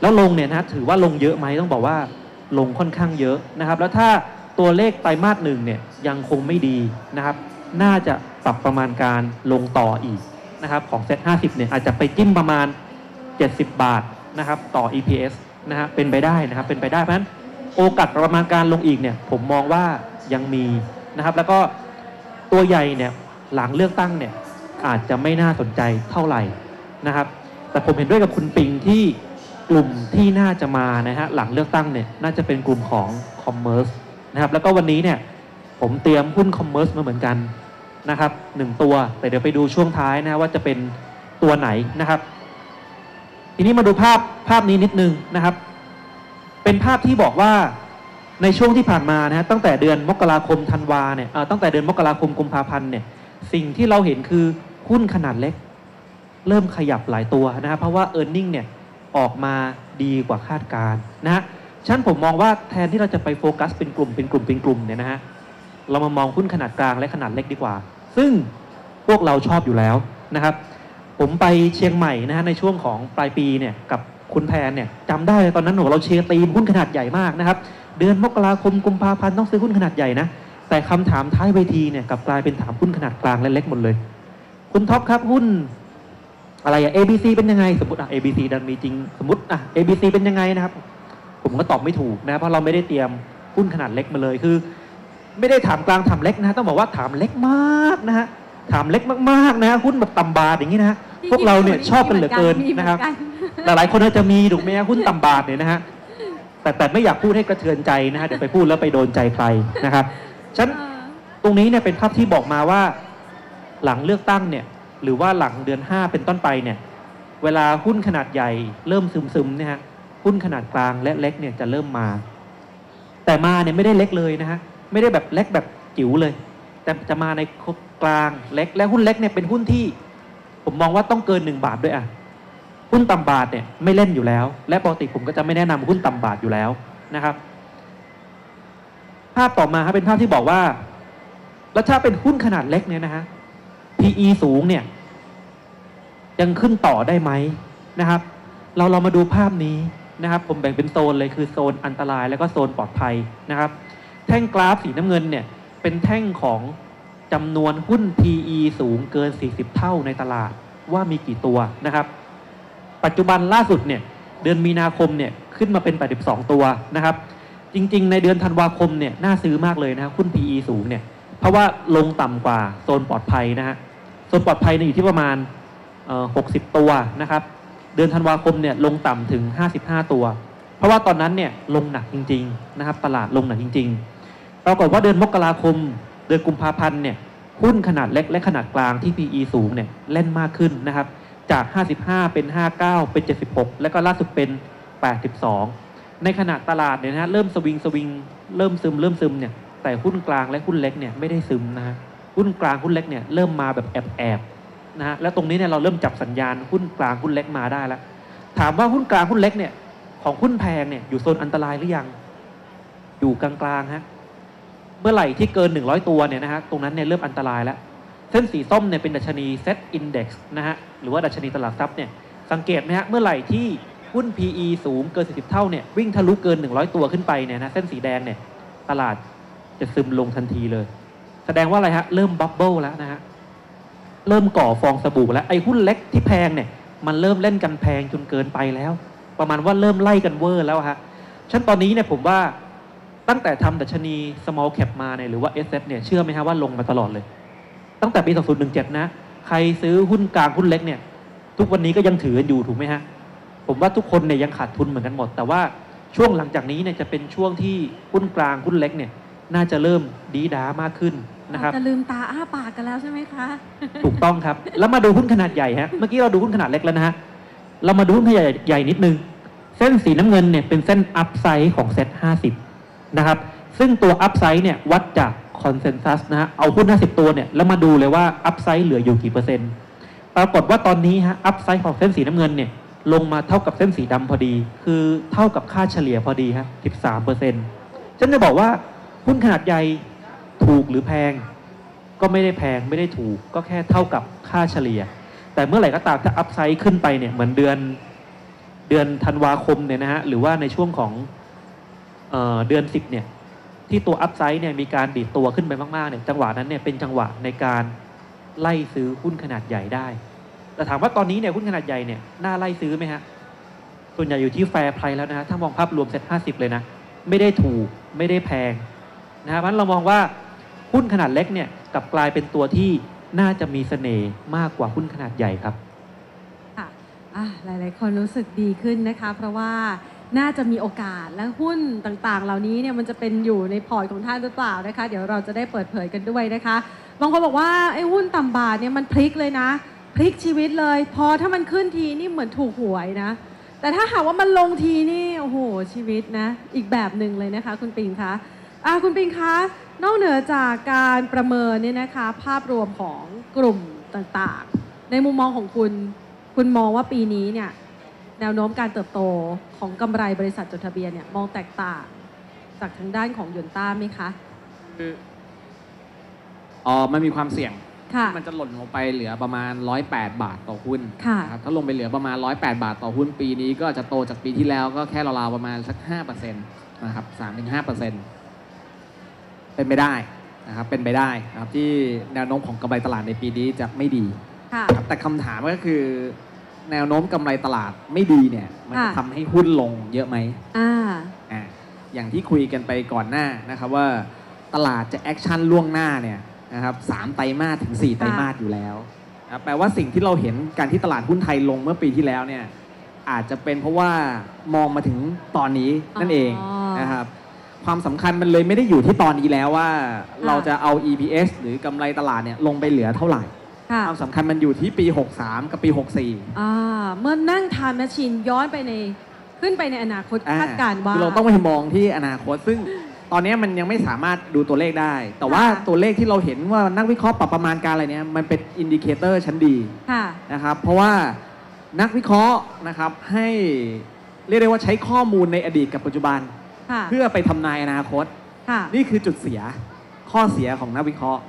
แล้วลงเนี่ยนะถือว่าลงเยอะไหมต้องบอกว่าลงค่อนข้างเยอะนะครับแล้วถ้าตัวเลขไตรมาส 1เนี่ยยังคงไม่ดีนะครับน่าจะปรับประมาณการลงต่ออีกนะครับของ Z50 เนี่ยอาจจะไปจิ้มประมาณ70 บาทนะครับต่อ EPS นะฮะเป็นไปได้นะครับเป็นไปได้เพราะฉะนั้นโอกาสประมาณการลงอีกเนี่ยผมมองว่ายังมีนะครับแล้วก็ตัวใหญ่เนี่ยหลังเลือกตั้งเนี่ยอาจจะไม่น่าสนใจเท่าไหร่นะครับแต่ผมเห็นด้วยกับคุณปิงที่กลุ่มที่น่าจะมานะฮะหลังเลือกตั้งเนี่ยน่าจะเป็นกลุ่มของคอมเมอร์สนะครับแล้วก็วันนี้เนี่ยผมเตรียมหุ้นคอมเมอร์สมาเหมือนกันนะครับ1ตัวแต่เดี๋ยวไปดูช่วงท้ายนะว่าจะเป็นตัวไหนนะครับทีนี้มาดูภาพนี้นิดนึงนะครับเป็นภาพที่บอกว่าในช่วงที่ผ่านมานะฮะตั้งแต่เดือนมกราคมธันวาเนี่ยตั้งแต่เดือนมกราคมกุมภาพันธ์เนี่ยสิ่งที่เราเห็นคือหุ้นขนาดเล็กเริ่มขยับหลายตัวนะครับเพราะว่า earning เนี่ยออกมาดีกว่าคาดการณ์นะฮะฉะนั้นผมมองว่าแทนที่เราจะไปโฟกัสเป็นกลุ่มเนี่ยนะฮะเรามามองหุ้นขนาดกลางและขนาดเล็กดีกว่าซึ่งพวกเราชอบอยู่แล้วนะครับผมไปเชียงใหม่นะฮะในช่วงของปลายปีเนี่ยกับคุณแพนเนี่ยจำได้ตอนนั้นเราเชียร์ตีมหุ้นขนาดใหญ่มากนะครับเดือนมกราคมกุมภาพันธ์ต้องซื้อหุ้นขนาดใหญ่นะแต่คำถามท้ายเวทีเนี่ยกลับกลายเป็นถามหุ้นขนาดกลางและเล็กหมดเลยคุณท็อปครับหุ้น อะไรอะ ABC เป็นยังไงสมมติอะ ABC ดันมีจริงสมมติอะ ABC เป็นยังไงนะครับผมก็ตอบไม่ถูกนะเพราะเราไม่ได้เตรียมหุ้นขนาดเล็กมาเลยคือไม่ได้ถามกลางถามเล็กนะต้องบอกว่าถามเล็กมากนะฮะถามเล็กมากๆนะหุ้นแบบต่ำบาทอย่างนี้นะพวกเราเนี่ยชอบกันเหลือเกินนะครับหลายๆคนอาจจะมีถูกไหมหุ้นต่ำบาทเนี่ยนะฮะแต่ไม่อยากพูดให้กระเทือนใจนะฮะเดี๋ยวไปพูดแล้วไปโดนใจใครนะครับฉะนั้นตรงนี้เนี่ยเป็นภาพที่บอกมาว่าหลังเลือกตั้งเนี่ยหรือว่าหลังเดือน5เป็นต้นไปเนี่ยเวลาหุ้นขนาดใหญ่เริ่มซึมๆนะฮะหุ้นขนาดกลางและเล็กเนี่ยจะเริ่มมาแต่มาเนี่ยไม่ได้เล็กเลยนะฮะไม่ได้แบบเล็กแบบจิ๋วเลยแต่จะมาในกลางเล็กและหุ้นเล็กเนี่ยเป็นหุ้นที่ผมมองว่าต้องเกิน1 บาทด้วยอ่ะหุ้นต่ำบาทเนี่ยไม่เล่นอยู่แล้วและปกติผมก็จะไม่แนะนำหุ้นต่ำบาทอยู่แล้วนะครับภาพต่อมาครับเป็นภาพที่บอกว่าแล้วถ้าเป็นหุ้นขนาดเล็กเนี่ยนะฮะ PE สูงเนี่ยยังขึ้นต่อได้ไหมนะครับเรามาดูภาพนี้นะครับผมแบ่งเป็นโซนเลยคือโซนอันตรายแล้วก็โซนปลอดภัยนะครับแท่งกราฟสีน้ำเงินเนี่ยเป็นแท่งของจำนวนหุ้น PE สูงเกิน40เท่าในตลาดว่ามีกี่ตัวนะครับปัจจุบันล่าสุดเนี่ยเดือนมีนาคมเนี่ยขึ้นมาเป็น82ตัวนะครับจริงๆในเดือนธันวาคมเนี่ยน่าซื้อมากเลยนะหุ้น PE สูงเนี่ยเพราะว่าลงต่ำกว่าโซนปลอดภัยนะฮะโซนปลอดภัยเนี่ยอยู่ที่ประมาณ60ตัวนะครับเดือนธันวาคมเนี่ยลงต่ำถึง55ตัวเพราะว่าตอนนั้นเนี่ยลงหนักจริงๆนะครับตลาดลงหนักจริงๆปรากฏว่าเดือนมกราคมเดือนกุมภาพันธ์เนี่ยหุ้นขนาดเล็กและขนาดกลางที่ PE สูงเนี่ยเล่นมากขึ้นนะครับจาก55เป็น59เป็น76แล้วก็ล่าสุดเป็น82ในขณะตลาดเนี่ยนะฮะเริ่มสวิงเริ่มซึมเนี่ยแต่หุ้นกลางและหุ้นเล็กเนี่ยไม่ได้ซึมนะฮะหุ้นกลางหุ้นเล็กเนี่ยเริ่มมาแบบแอบนะฮะแล้วตรงนี้เนี่ยเราเริ่มจับสัญญาณหุ้นกลางหุ้นเล็กมาได้แล้วถามว่าหุ้นกลางหุ้นเล็กเนี่ยของหุ้นแพงเนี่ยอยู่โซนอันตรายหรือยังอยู่กลางๆฮะเมื่อไหร่ที่เกิน100ตัวเนี่ยนะฮะตรงนั้นเนี่ยเริ่มอันตรายแล้วเส้นสีส้มเนี่ยเป็นดัชนี Set Index นะฮะหรือว่าดัชนีตลาดทรัพย์เนี่ยสังเกตไหมฮะเมื่อไหร่ที่หุ้น PE สูงเกิน40เท่าเนี่ยวิ่งทะลุเกิน100ตัวขึ้นไปเนี่ยนะเส้นสีแดงเนี่ยตลาดจะซึมลงทันทีเลยแสดงว่าอะไรฮะเริ่มบับเบิ้ลแล้วนะฮะเริ่มก่อฟองสบู่แล้วไอ้หุ้นเล็กที่แพงเนี่ยมันเริ่มเล่นกันแพงจนเกินไปแล้วประมาณว่าเริ่มไล่กันเวอร์แล้วฮะฉะนั้นตอนนี้เนี่ยผมว่าตั้งแต่ทำดัชนี small cap มาเนี่ยหรือว่า SF เนี่ยเชื่อไหมฮะว่าลงมาตลอดเลยตั้งแต่ปี 2017 นะใครซื้อหุ้นกลางหุ้นเล็กเนี่ยทุกวันนี้ก็ยังถือกันอยู่ถูกไหมฮะผมว่าทุกคนเนี่ยยังขาดทุนเหมือนกันหมดแต่ว่าช่วงหลังจากนี้เนี่ยจะเป็นช่วงที่หุ้นกลางหุ้นเล็กเนี่ยน่าจะเริ่มดีด้ามากขึ้นนะครับจะลืมตาอ้าปากกันแล้วใช่ไหมคะถูกต้องครับแล้วมาดูหุ้นขนาดใหญ่ฮะเมื่อกี้เราดูหุ้นขนาดเล็กแล้วนะฮะเรามาดูหุ้นขนาดใหญ่นิดนึงเส้นสีน้ำเงินเนี่ยเป็นเส้นอัพไซด์ของเซ็ต50นะครับซึ่งตัวอัพไซด์เนี่ยวัดจากคอนเซนแซสนะฮะเอาหุ้น50ตัวเนี่ยแล้วมาดูเลยว่าอัพไซด์เหลืออยู่กี่เปอร์เซ็นต์ปรากฏว่าตอนนี้ฮะอัพไซด์ของเส้นสีน้ำเงินเนี่ยลงมาเท่ากับเส้นสีดำพอดีคือเท่ากับค่าเฉลี่ยพอดีฮะ 13% ฉันจะบอกว่าหุ้นขนาดใหญ่ถูกหรือแพงก็ไม่ได้แพงไม่ได้ถูกก็แค่เท่ากับค่าเฉลี่ยแต่เมื่อไหร่ก็ตามถ้าอัพไซด์ขึ้นไปเนี่ยเหมือนเดือนธันวาคมเนี่ยนะฮะหรือว่าในช่วงของเดือน10เนี่ยที่ตัวอัพไซด์เนี่ยมีการดีดตัวขึ้นไปมากๆเนี่ยจังหวะนั้นเนี่ยเป็นจังหวะในการไล่ซื้อหุ้นขนาดใหญ่ได้แต่ถามว่าตอนนี้เนี่ยหุ้นขนาดใหญ่เนี่ยน่าไล่ซื้อไหมฮะส่วนใหญ่อยู่ที่แฟร์ไพรซ์แล้วนะฮะถ้ามองภาพรวมเซ็ต50เลยนะไม่ได้ถูกไม่ได้แพงนะฮะเพราะฉะนั้นเรามองว่าหุ้นขนาดเล็กเนี่ยกลับกลายเป็นตัวที่น่าจะมีเสน่ห์มากกว่าหุ้นขนาดใหญ่ครับหลายๆคนรู้สึกดีขึ้นนะคะเพราะว่าน่าจะมีโอกาสและหุ้นต่างๆเหล่านี้เนี่ยมันจะเป็นอยู่ในพอร์ตของท่านหรือเปล่านะคะเดี๋ยวเราจะได้เปิดเผยกันด้วยนะคะบางคนบอกว่าไอ้หุ้นต่ำบาทเนี่ยมันพลิกเลยนะพลิกชีวิตเลยพอถ้ามันขึ้นทีนี่เหมือนถูกหวยนะแต่ถ้าหากว่ามันลงทีนี่โอ้โหชีวิตนะอีกแบบหนึ่งเลยนะคะคุณปิงคะคุณปิงคะนอกเหนือจากการประเมินเนี่ยนะคะภาพรวมของกลุ่มต่างๆในมุมมองของคุณมองว่าปีนี้เนี่ยแนวโน้มการเติบโตของกำไรบริษัทจดทะเบียนเนี่ยมองแตกต่างจากทางด้านของหยวนต้าไหมคะมันมีความเสี่ยงมันจะหล่นลงไปเหลือประมาณ108บาทต่อหุ้นครับถ้าลงไปเหลือประมาณ108บาทต่อหุ้นปีนี้ก็จะโตจากปีที่แล้วก็แค่ราวๆประมาณสัก 5% นะครับ 3-5% เป็นไปได้นะครับเป็นไปได้นะครับที่แนวโน้มของกำไรตลาดในปีนี้จะไม่ดีแต่คำถามก็คือ แนวโน้มกำไรตลาดไม่ดีเนี่ยมันจะทำให้หุ้นลงเยอะไหมอย่างที่คุยกันไปก่อนหน้านะครับว่าตลาดจะแอคชั่นล่วงหน้าเนี่ยนะครับ3 ไตรมาสถึง 4 ไตรมาสอยู่แล้วแปลว่าสิ่งที่เราเห็นการที่ตลาดหุ้นไทยลงเมื่อปีที่แล้วเนี่ยอาจจะเป็นเพราะว่ามองมาถึงตอนนี้นั่นเองนะครับความสำคัญมันเลยไม่ได้อยู่ที่ตอนนี้แล้วว่าเราจะเอา EPS หรือกำไรตลาดเนี่ยลงไปเหลือเท่าไหร่ความสำคัญมันอยู่ที่ปี63กับปี64เมื่อนั่งทำแมชชีนย้อนไปในขึ้นไปในอนาคตคาดการณ์ว่าเราต้องไปมองที่อนาคตซึ่งตอนนี้มันยังไม่สามารถดูตัวเลขได้แต่ว่าตัวเลขที่เราเห็นว่านักวิเคราะห์ปรับประมาณการอะไรเนี่ยมันเป็นอินดิเคเตอร์ชั้นดีนะครับเพราะว่านักวิเคราะห์นะครับให้เรียกได้ว่าใช้ข้อมูลในอดีตกับปัจจุบันเพื่อไปทำนายอนาคตนี่คือจุดเสียข้อเสียของนักวิเคราะห์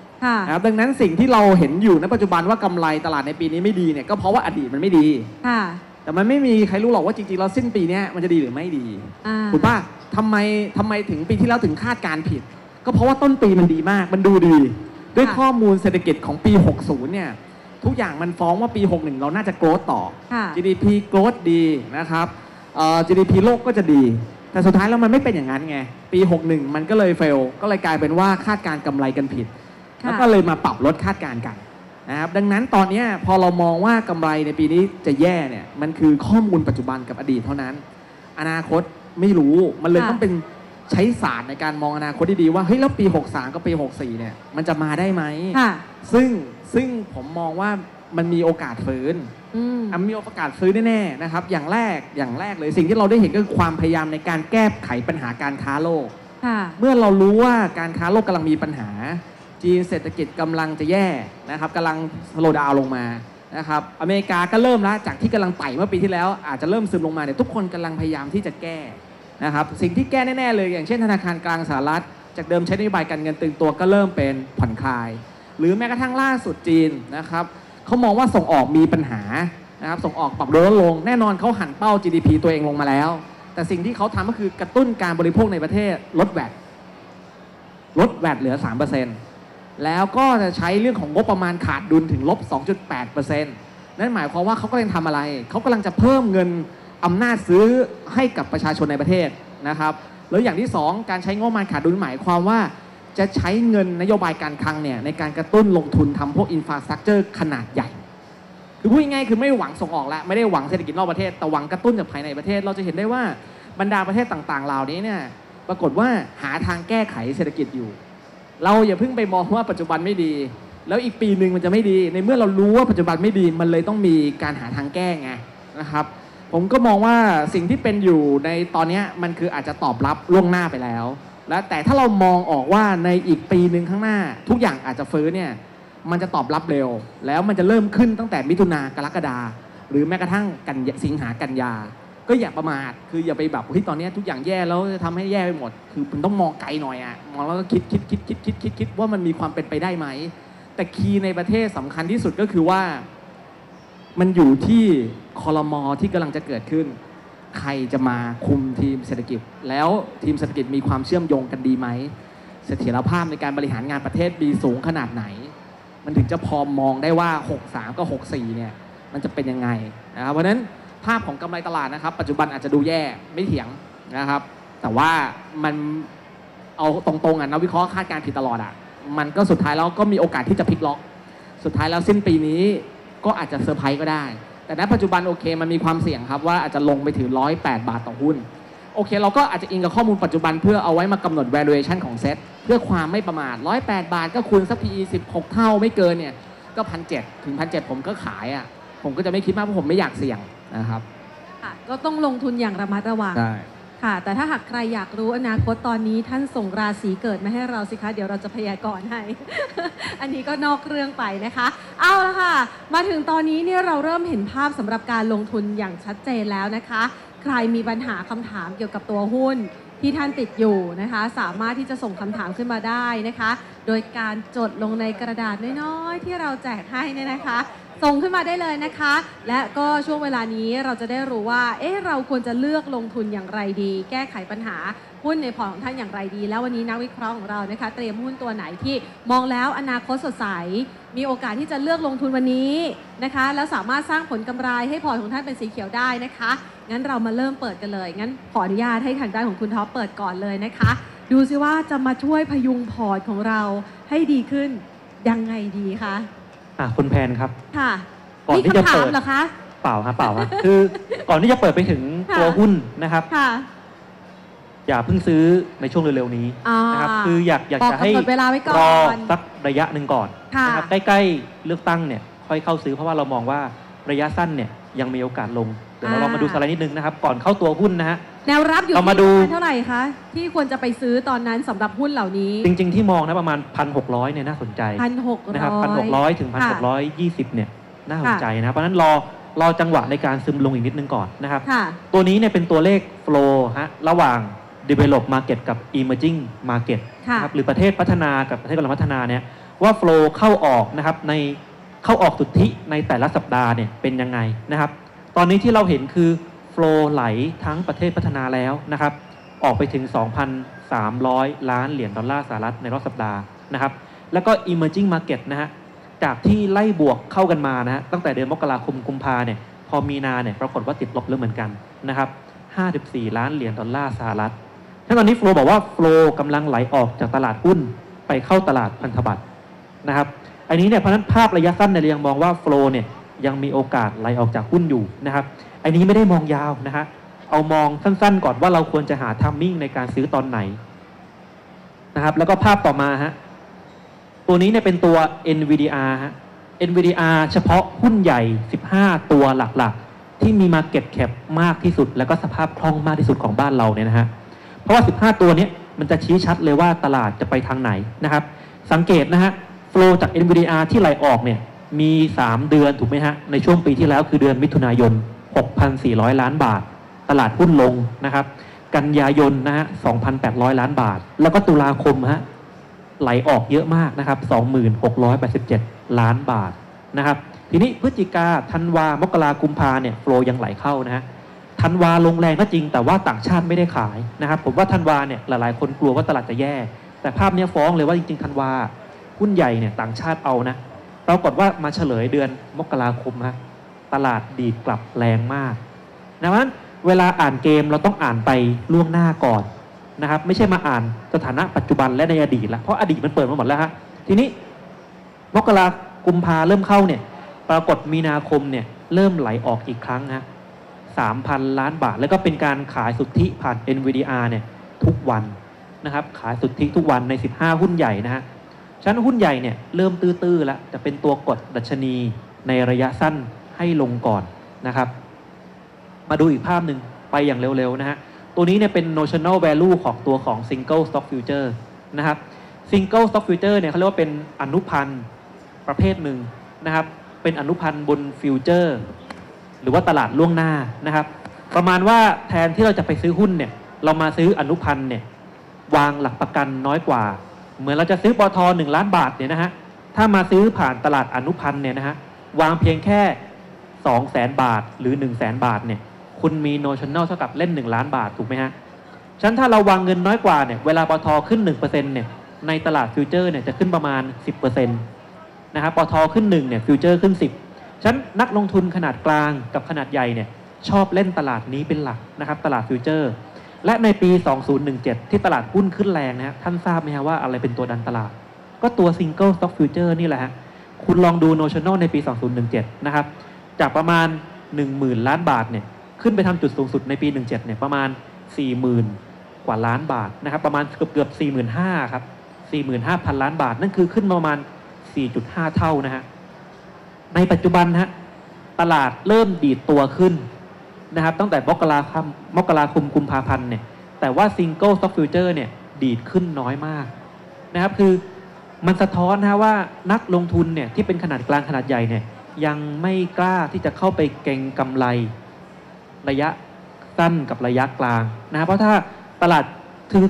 นะครับดังนั้นสิ่งที่เราเห็นอยู่ในปัจจุบันว่ากำไรตลาดในปีนี้ไม่ดีเนี่ยก็เพราะว่าอดีตมันไม่ดีแต่มันไม่มีใครรู้หรอกว่าจริงๆแล้วสิ้นปีนี้มันจะดีหรือไม่ดีถูกป่ะทำไมถึงปีที่แล้วถึงคาดการผิดก็เพราะว่าต้นปีมันดีมากมันดูดีด้วยข้อมูลเศรษฐกิจของปี60เนี่ยทุกอย่างมันฟ้องว่าปี61เราน่าจะโกรธต่อ GDP โกรธดีนะครับGDP โลกก็จะดีแต่สุดท้ายแล้วมันไม่เป็นอย่างนั้นไงปี61มันก็เลยเฟลก็เลยกลายเป็นว่าคาดการกำไรกันผิดแล้วก็เลยมาปรับลดคาดการกันนะครับดังนั้นตอนนี้พอเรามองว่ากำไรในปีนี้จะแย่เนี่ยมันคือข้อมูลปัจจุบันกับอดีตเท่านั้นอนาคตไม่รู้มันเลยต้องเป็นใช้ศาสตร์ในการมองอนาคตดีๆว่าเฮ้ยแล้วปี63กับปี64เนี่ยมันจะมาได้ไหมซึ่งผมมองว่ามันมีโอกาสฟื้นมีโอกาสฟื้นแน่ๆนะครับอย่างแรกเลยสิ่งที่เราได้เห็นก็คือความพยายามในการแก้ไขปัญหาการค้าโลกเมื่อเรารู้ว่าการค้าโลกกำลังมีปัญหาจีนเศรษฐกิจกำลังจะแย่นะครับกำลังสโลว์ดาวน์ลงมานะครับอเมริกาก็เริ่มแล้วจากที่กำลังไต่เมื่อปีที่แล้วอาจจะเริ่มซึมลงมาเนี่ยทุกคนกำลังพยายามที่จะแก้นะครับสิ่งที่แก้แน่ๆเลยอย่างเช่นธนาคารกลางสหรัฐจากเดิมใช้นโยบายการเงินตึงตัวก็เริ่มเป็นผ่อนคลายหรือแม้กระทั่งล่าสุดจีนนะครับเขามองว่าส่งออกมีปัญหานะครับส่งออกปรับลดลงแน่นอนเขาหันเป้า GDP ตัวเองลงมาแล้วแต่สิ่งที่เขาทำก็คือกระตุ้นการบริโภคในประเทศลดแวตเหลือ 3% แล้วก็จะใช้เรื่องของงบประมาณขาดดุลถึง -2.8% นั่นหมายความว่าเขากำลังทำอะไรเขากำลังจะเพิ่มเงินอำนาจซื้อให้กับประชาชนในประเทศนะครับแล้วอย่างที่2การใช้งบประมาณขาดดุลหมายความว่าจะใช้เงินนโยบายการคลังเนี่ยในการกระตุ้นลงทุนทำพวกอินฟราสตรัคเจอร์ขนาดใหญ่คือพูดง่ายๆคือไม่หวังส่งออกแล้วไม่ได้หวังเศรษฐกิจนอกประเทศแต่หวังกระตุ้นจากภายในประเทศเราจะเห็นได้ว่าบรรดาประเทศต่างๆเหล่านี้เนี่ยปรากฏว่าหาทางแก้ไขเศรษฐกิจอยู่เราอย่าเพิ่งไปมองว่าปัจจุบันไม่ดีแล้วอีกปีหนึ่งมันจะไม่ดีในเมื่อเรารู้ว่าปัจจุบันไม่ดีมันเลยต้องมีการหาทางแก้ไงนะครับผมก็มองว่าสิ่งที่เป็นอยู่ในตอนนี้มันคืออาจจะตอบรับล่วงหน้าไปแล้วและแต่ถ้าเรามองออกว่าในอีกปีหนึ่งข้างหน้าทุกอย่างอาจจะฟื้นเนี่ยมันจะตอบรับเร็วแล้วมันจะเริ่มขึ้นตั้งแต่มิถุนากรกฎาหรือแม้กระทั่งสิงหากันยาก็อย่าประมาทคืออย่าไปแบบเฮ้ยตอนนี้ทุกอย่างแย่แล้วจะทำให้แย่ไปหมดคือมันต้องมองไกลหน่อยอะมองแล้วก็คิดว่ามันมีความเป็นไปได้ไหมแต่คีย์ในประเทศสำคัญที่สุดก็คือว่ามันอยู่ที่ครม.ที่กำลังจะเกิดขึ้นใครจะมาคุมทีมเศรษฐกิจแล้วทีมเศรษฐกิจมีความเชื่อมโยงกันดีไหมเสถียรภาพในการบริหารงานประเทศมีสูงขนาดไหนมันถึงจะพอมองได้ว่า63กับ64เนี่ยมันจะเป็นยังไงนะครับเพราะฉะนั้นภาพของกำไรตลาดนะครับปัจจุบันอาจจะดูแย่ไม่เถียงนะครับแต่ว่ามันเอาตรงๆอ่ะนักวิเคราะห์คาดการณ์ผิดตลอดอ่ะมันก็สุดท้ายแล้วก็มีโอกาสที่จะพลิกล็อกสุดท้ายแล้วสิ้นปีนี้ก็อาจจะเซอร์ไพรส์ก็ได้แต่ณปัจจุบันโอเคมันมีความเสี่ยงครับว่าอาจจะลงไปถึง108 บาทต่อหุ้นโอเคเราก็อาจจะอิงกับข้อมูลปัจจุบันเพื่อเอาไว้มากำหนด valuation ของเซ็ตเพื่อความไม่ประมาท108 บาทก็คูณสัก PE 16 เท่าไม่เกินเนี่ยก็ 1,700 ถึง 1,700 ผมก็ขายอ่ะผมก็จะไม่คิดมากเพราะผมไม่อยากเสี่ยงนะครับก็ต้องลงทุนอย่างระมัดระวังค่ะแต่ถ้าหากใครอยากรู้อนาคตตอนนี้ท่านส่งราศีเกิดมาให้เราสิคะเดี๋ยวเราจะพยากรณ์ให้ อันนี้ก็นอกเรื่องไปนะคะเอาละค่ะมาถึงตอนนี้เนี่ยเราเริ่มเห็นภาพสำหรับการลงทุนอย่างชัดเจนแล้วนะคะใครมีปัญหาคำถามเกี่ยวกับตัวหุ้นที่ท่านติดอยู่นะคะสามารถที่จะส่งคำถามขึ้นมาได้นะคะโดยการจดลงในกระดาษน้อยๆที่เราแจกให้เนี่ยนะคะ ส่งขึ้นมาได้เลยนะคะและก็ช่วงเวลานี้เราจะได้รู้ว่าเราควรจะเลือกลงทุนอย่างไรดีแก้ไขปัญหาหุ้นในพอร์ตของท่านอย่างไรดีแล้ววันนี้นักวิเคราะห์ของเรานะคะเตรียมหุ้นตัวไหนที่มองแล้วอนาคตสดใสมีโอกาสที่จะเลือกลงทุนวันนี้นะคะแล้วสามารถสร้างผลกำไรให้พอร์ตของท่านเป็นสีเขียวได้นะคะงั้นเรามาเริ่มเปิดกันเลยงั้นขออนุญาตให้ทางด้านของคุณท็อปเปิดก่อนเลยนะคะดูซิว่าจะมาช่วยพยุงพอร์ตของเราให้ดีขึ้นยังไงดีคะคุณแพนครับค่ะก่อนที่จะเปิดเหรอคะเปล่าครับเปล่าครับคือก่อนที่จะเปิดไปถึงตัวหุ้นนะครับค่ะอย่าเพิ่งซื้อในช่วงเร็วๆนี้นะครับคืออยากจะให้รอสักระยะหนึ่งก่อนนะครับใกล้ๆเลือกตั้งเนี่ยค่อยเข้าซื้อเพราะว่าเรามองว่าระยะสั้นเนี่ยยังมีโอกาสลงเดี๋ยวเราลองมาดูสไลด์นิดนึงนะครับก่อนเข้าตัวหุ้นนะฮะแนวรับอยู่ที่เท่าไหร่คะที่ควรจะไปซื้อตอนนั้นสำหรับหุ้นเหล่านี้จริงๆที่มองนะประมาณ 1,600 เนี่ยน่าสนใจ 1,600 นะครับ 1,600 ถึง 1,620 เนี่ยน่าสนใจนะเพราะนั้นรอจังหวะในการซึมลงอีกนิดนึงก่อนนะครับตัวนี้เนี่ยเป็นตัวเลข flow ฮะระหว่าง develop market กับ emerging market ครับหรือประเทศพัฒนากับประเทศกำลังพัฒนาเนี่ยว่า flow เข้าออกนะครับในเข้าออกสุทธิในแต่ละสัปดาห์เนี่ยเป็นยังไงนะครับตอนนี้ที่เราเห็นคือโฟลว์ไหลทั้งประเทศพัฒนาแล้วนะครับออกไปถึง 2,300 ล้านเหรียญดอลลาร์สหรัฐในรอบสัปดาห์นะครับแล้วก็ emerging market นะฮะจากที่ไล่บวกเข้ากันมานะฮะตั้งแต่เดือนมกราคมกุมภาเนี่ยพอมีนาเนี่ยปรากฏว่าติดลบเริ่มเหมือนกันนะครับ54 ล้านเหรียญดอลลาร์สหรัฐถ้าตอนนี้โฟลว์บอกว่าโฟลว์กำลังไหลออกจากตลาดหุ้นไปเข้าตลาดพันธบัตรนะครับอันนี้เนี่ยเพราะนั้นภาพระยะสั้นเนี่ยยังมองว่าโฟลว์เนี่ยยังมีโอกาสไหลออกจากหุ้นอยู่นะครับอันนี้ไม่ได้มองยาวนะฮะเอามองสั้นๆก่อนว่าเราควรจะหาทัมมิ่งในการซื้อตอนไหนนะครับแล้วก็ภาพต่อมาฮะตัวนี้เนี่ยเป็นตัว NVDR ฮะ NVDR เฉพาะหุ้นใหญ่15ตัวหลักๆที่มี Market Cap มากที่สุดแล้วก็สภาพคล่องมากที่สุดของบ้านเราเนี่ยนะฮะเพราะว่า15ตัวนี้มันจะชี้ชัดเลยว่าตลาดจะไปทางไหนนะครับสังเกตนะฮะโฟลจาก NVDR ที่ไหลออกเนี่ยมี3เดือนถูกไหมฮะในช่วงปีที่แล้วคือเดือนมิถุนายน 6,400 ล้านบาทตลาดหุ้นลงนะครับกันยายนนะฮะ 2,800 ล้านบาทแล้วก็ตุลาคมฮะไหลออกเยอะมากนะครับ 26,87 ล้านบาทนะครับทีนี้พฤศจิกาธันวามกราคมกุมภาเนี่ยโฟลยังไหลเข้านะฮะธันวาลงแรงก็จริงแต่ว่าต่างชาติไม่ได้ขายนะครับผมว่าธันวาเนี่ยหลายๆคนกลัวว่าตลาดจะแย่แต่ภาพนี้ฟ้องเลยว่าจริงๆธันวาหุ้นใหญ่เนี่ยต่างชาติเอานะปรากฏว่ามาเฉลยเดือนมกราคมฮะตลาดดีกลับแรงมากดังนั้นเวลาอ่านเกมเราต้องอ่านไปล่วงหน้าก่อนนะครับไม่ใช่มาอ่านสถานะปัจจุบันและในอดีตละเพราะอดีตมันเปิดมาหมดแล้วฮะทีนี้มกรากุมภาเริ่มเข้าเนี่ยปรากฏมีนาคมเนี่ยเริ่มไหลออกอีกครั้งฮะ 3,000 ล้านบาทแล้วก็เป็นการขายสุทธิผ่าน NVDR เนี่ยทุกวันนะครับขายสุทธิทุกวันใน15หุ้นใหญ่นะฮะฉะนั้นหุ้นใหญ่เนี่ยเริ่มตื้อๆแล้วจะเป็นตัวกดดัชนีในระยะสั้นให้ลงก่อนนะครับมาดูอีกภาพหนึ่งไปอย่างเร็วๆนะฮะตัวนี้เนี่ยเป็น notional value ของตัวของ single stock future นะครับ single stock future เนี่ยเขาเรียกว่าเป็นอนุพันธ์ประเภทหนึ่งนะครับเป็นอนุพันธ์บนฟิวเจอร์หรือว่าตลาดล่วงหน้านะครับประมาณว่าแทนที่เราจะไปซื้อหุ้นเนี่ยเรามาซื้ออนุพันธ์เนี่ยวางหลักประกันน้อยกว่าเหมือนเราจะซื้อปตท1ล้านบาทเนี่ยนะฮะถ้ามาซื้อผ่านตลาดอนุพันธ์เนี่ยนะฮะวางเพียงแค่ 200,000 บาทหรือ 100,000 บาทเนี่ยคุณมี notional เท่ากับเล่น1ล้านบาทถูกไหมฮะฉะนั้นถ้าเราวางเงินน้อยกว่าเนี่ยเวลาปตทขึ้น 1% เนี่ยในตลาดฟิวเจอร์เนี่ยจะขึ้นประมาณ 10% นะครับปตทขึ้น1เนี่ยฟิวเจอร์ขึ้น10ฉะนั้นนักลงทุนขนาดกลางกับขนาดใหญ่เนี่ยชอบเล่นตลาดนี้เป็นหลักนะครับตลาดฟิวเจอร์และในปี 2017 ที่ตลาดหุ้นขึ้นแรงนะฮะท่านทราบไหมฮะว่าอะไรเป็นตัวดันตลาดก็ตัว Single Stock Future นี่แหละฮะคุณลองดู Notional ในปี 2017 นะครับจากประมาณ 10,000 ล้านบาทเนี่ยขึ้นไปทำจุดสูงสุดในปี 17 เนี่ยประมาณ 40,000 กว่าล้านบาทนะครับประมาณเกือบ 45,000 ครับ 45,000 ล้านบาทนั่นคือขึ้นประมาณ 4.5 เท่านะฮะในปัจจุบันฮะตลาดเริ่มดีดตัวขึ้นนะครับตั้งแต่มกราคมกุมภาพันธ์เนี่ยแต่ว่า Single Stock Future เนี่ยดีดขึ้นน้อยมากนะครับคือมันสะท้อนนะว่านักลงทุนเนี่ยที่เป็นขนาดกลางขนาดใหญ่เนี่ยยังไม่กล้าที่จะเข้าไปเก็งกำไรระยะสั้นกับระยะกลางนะครับเพราะถ้าตลาด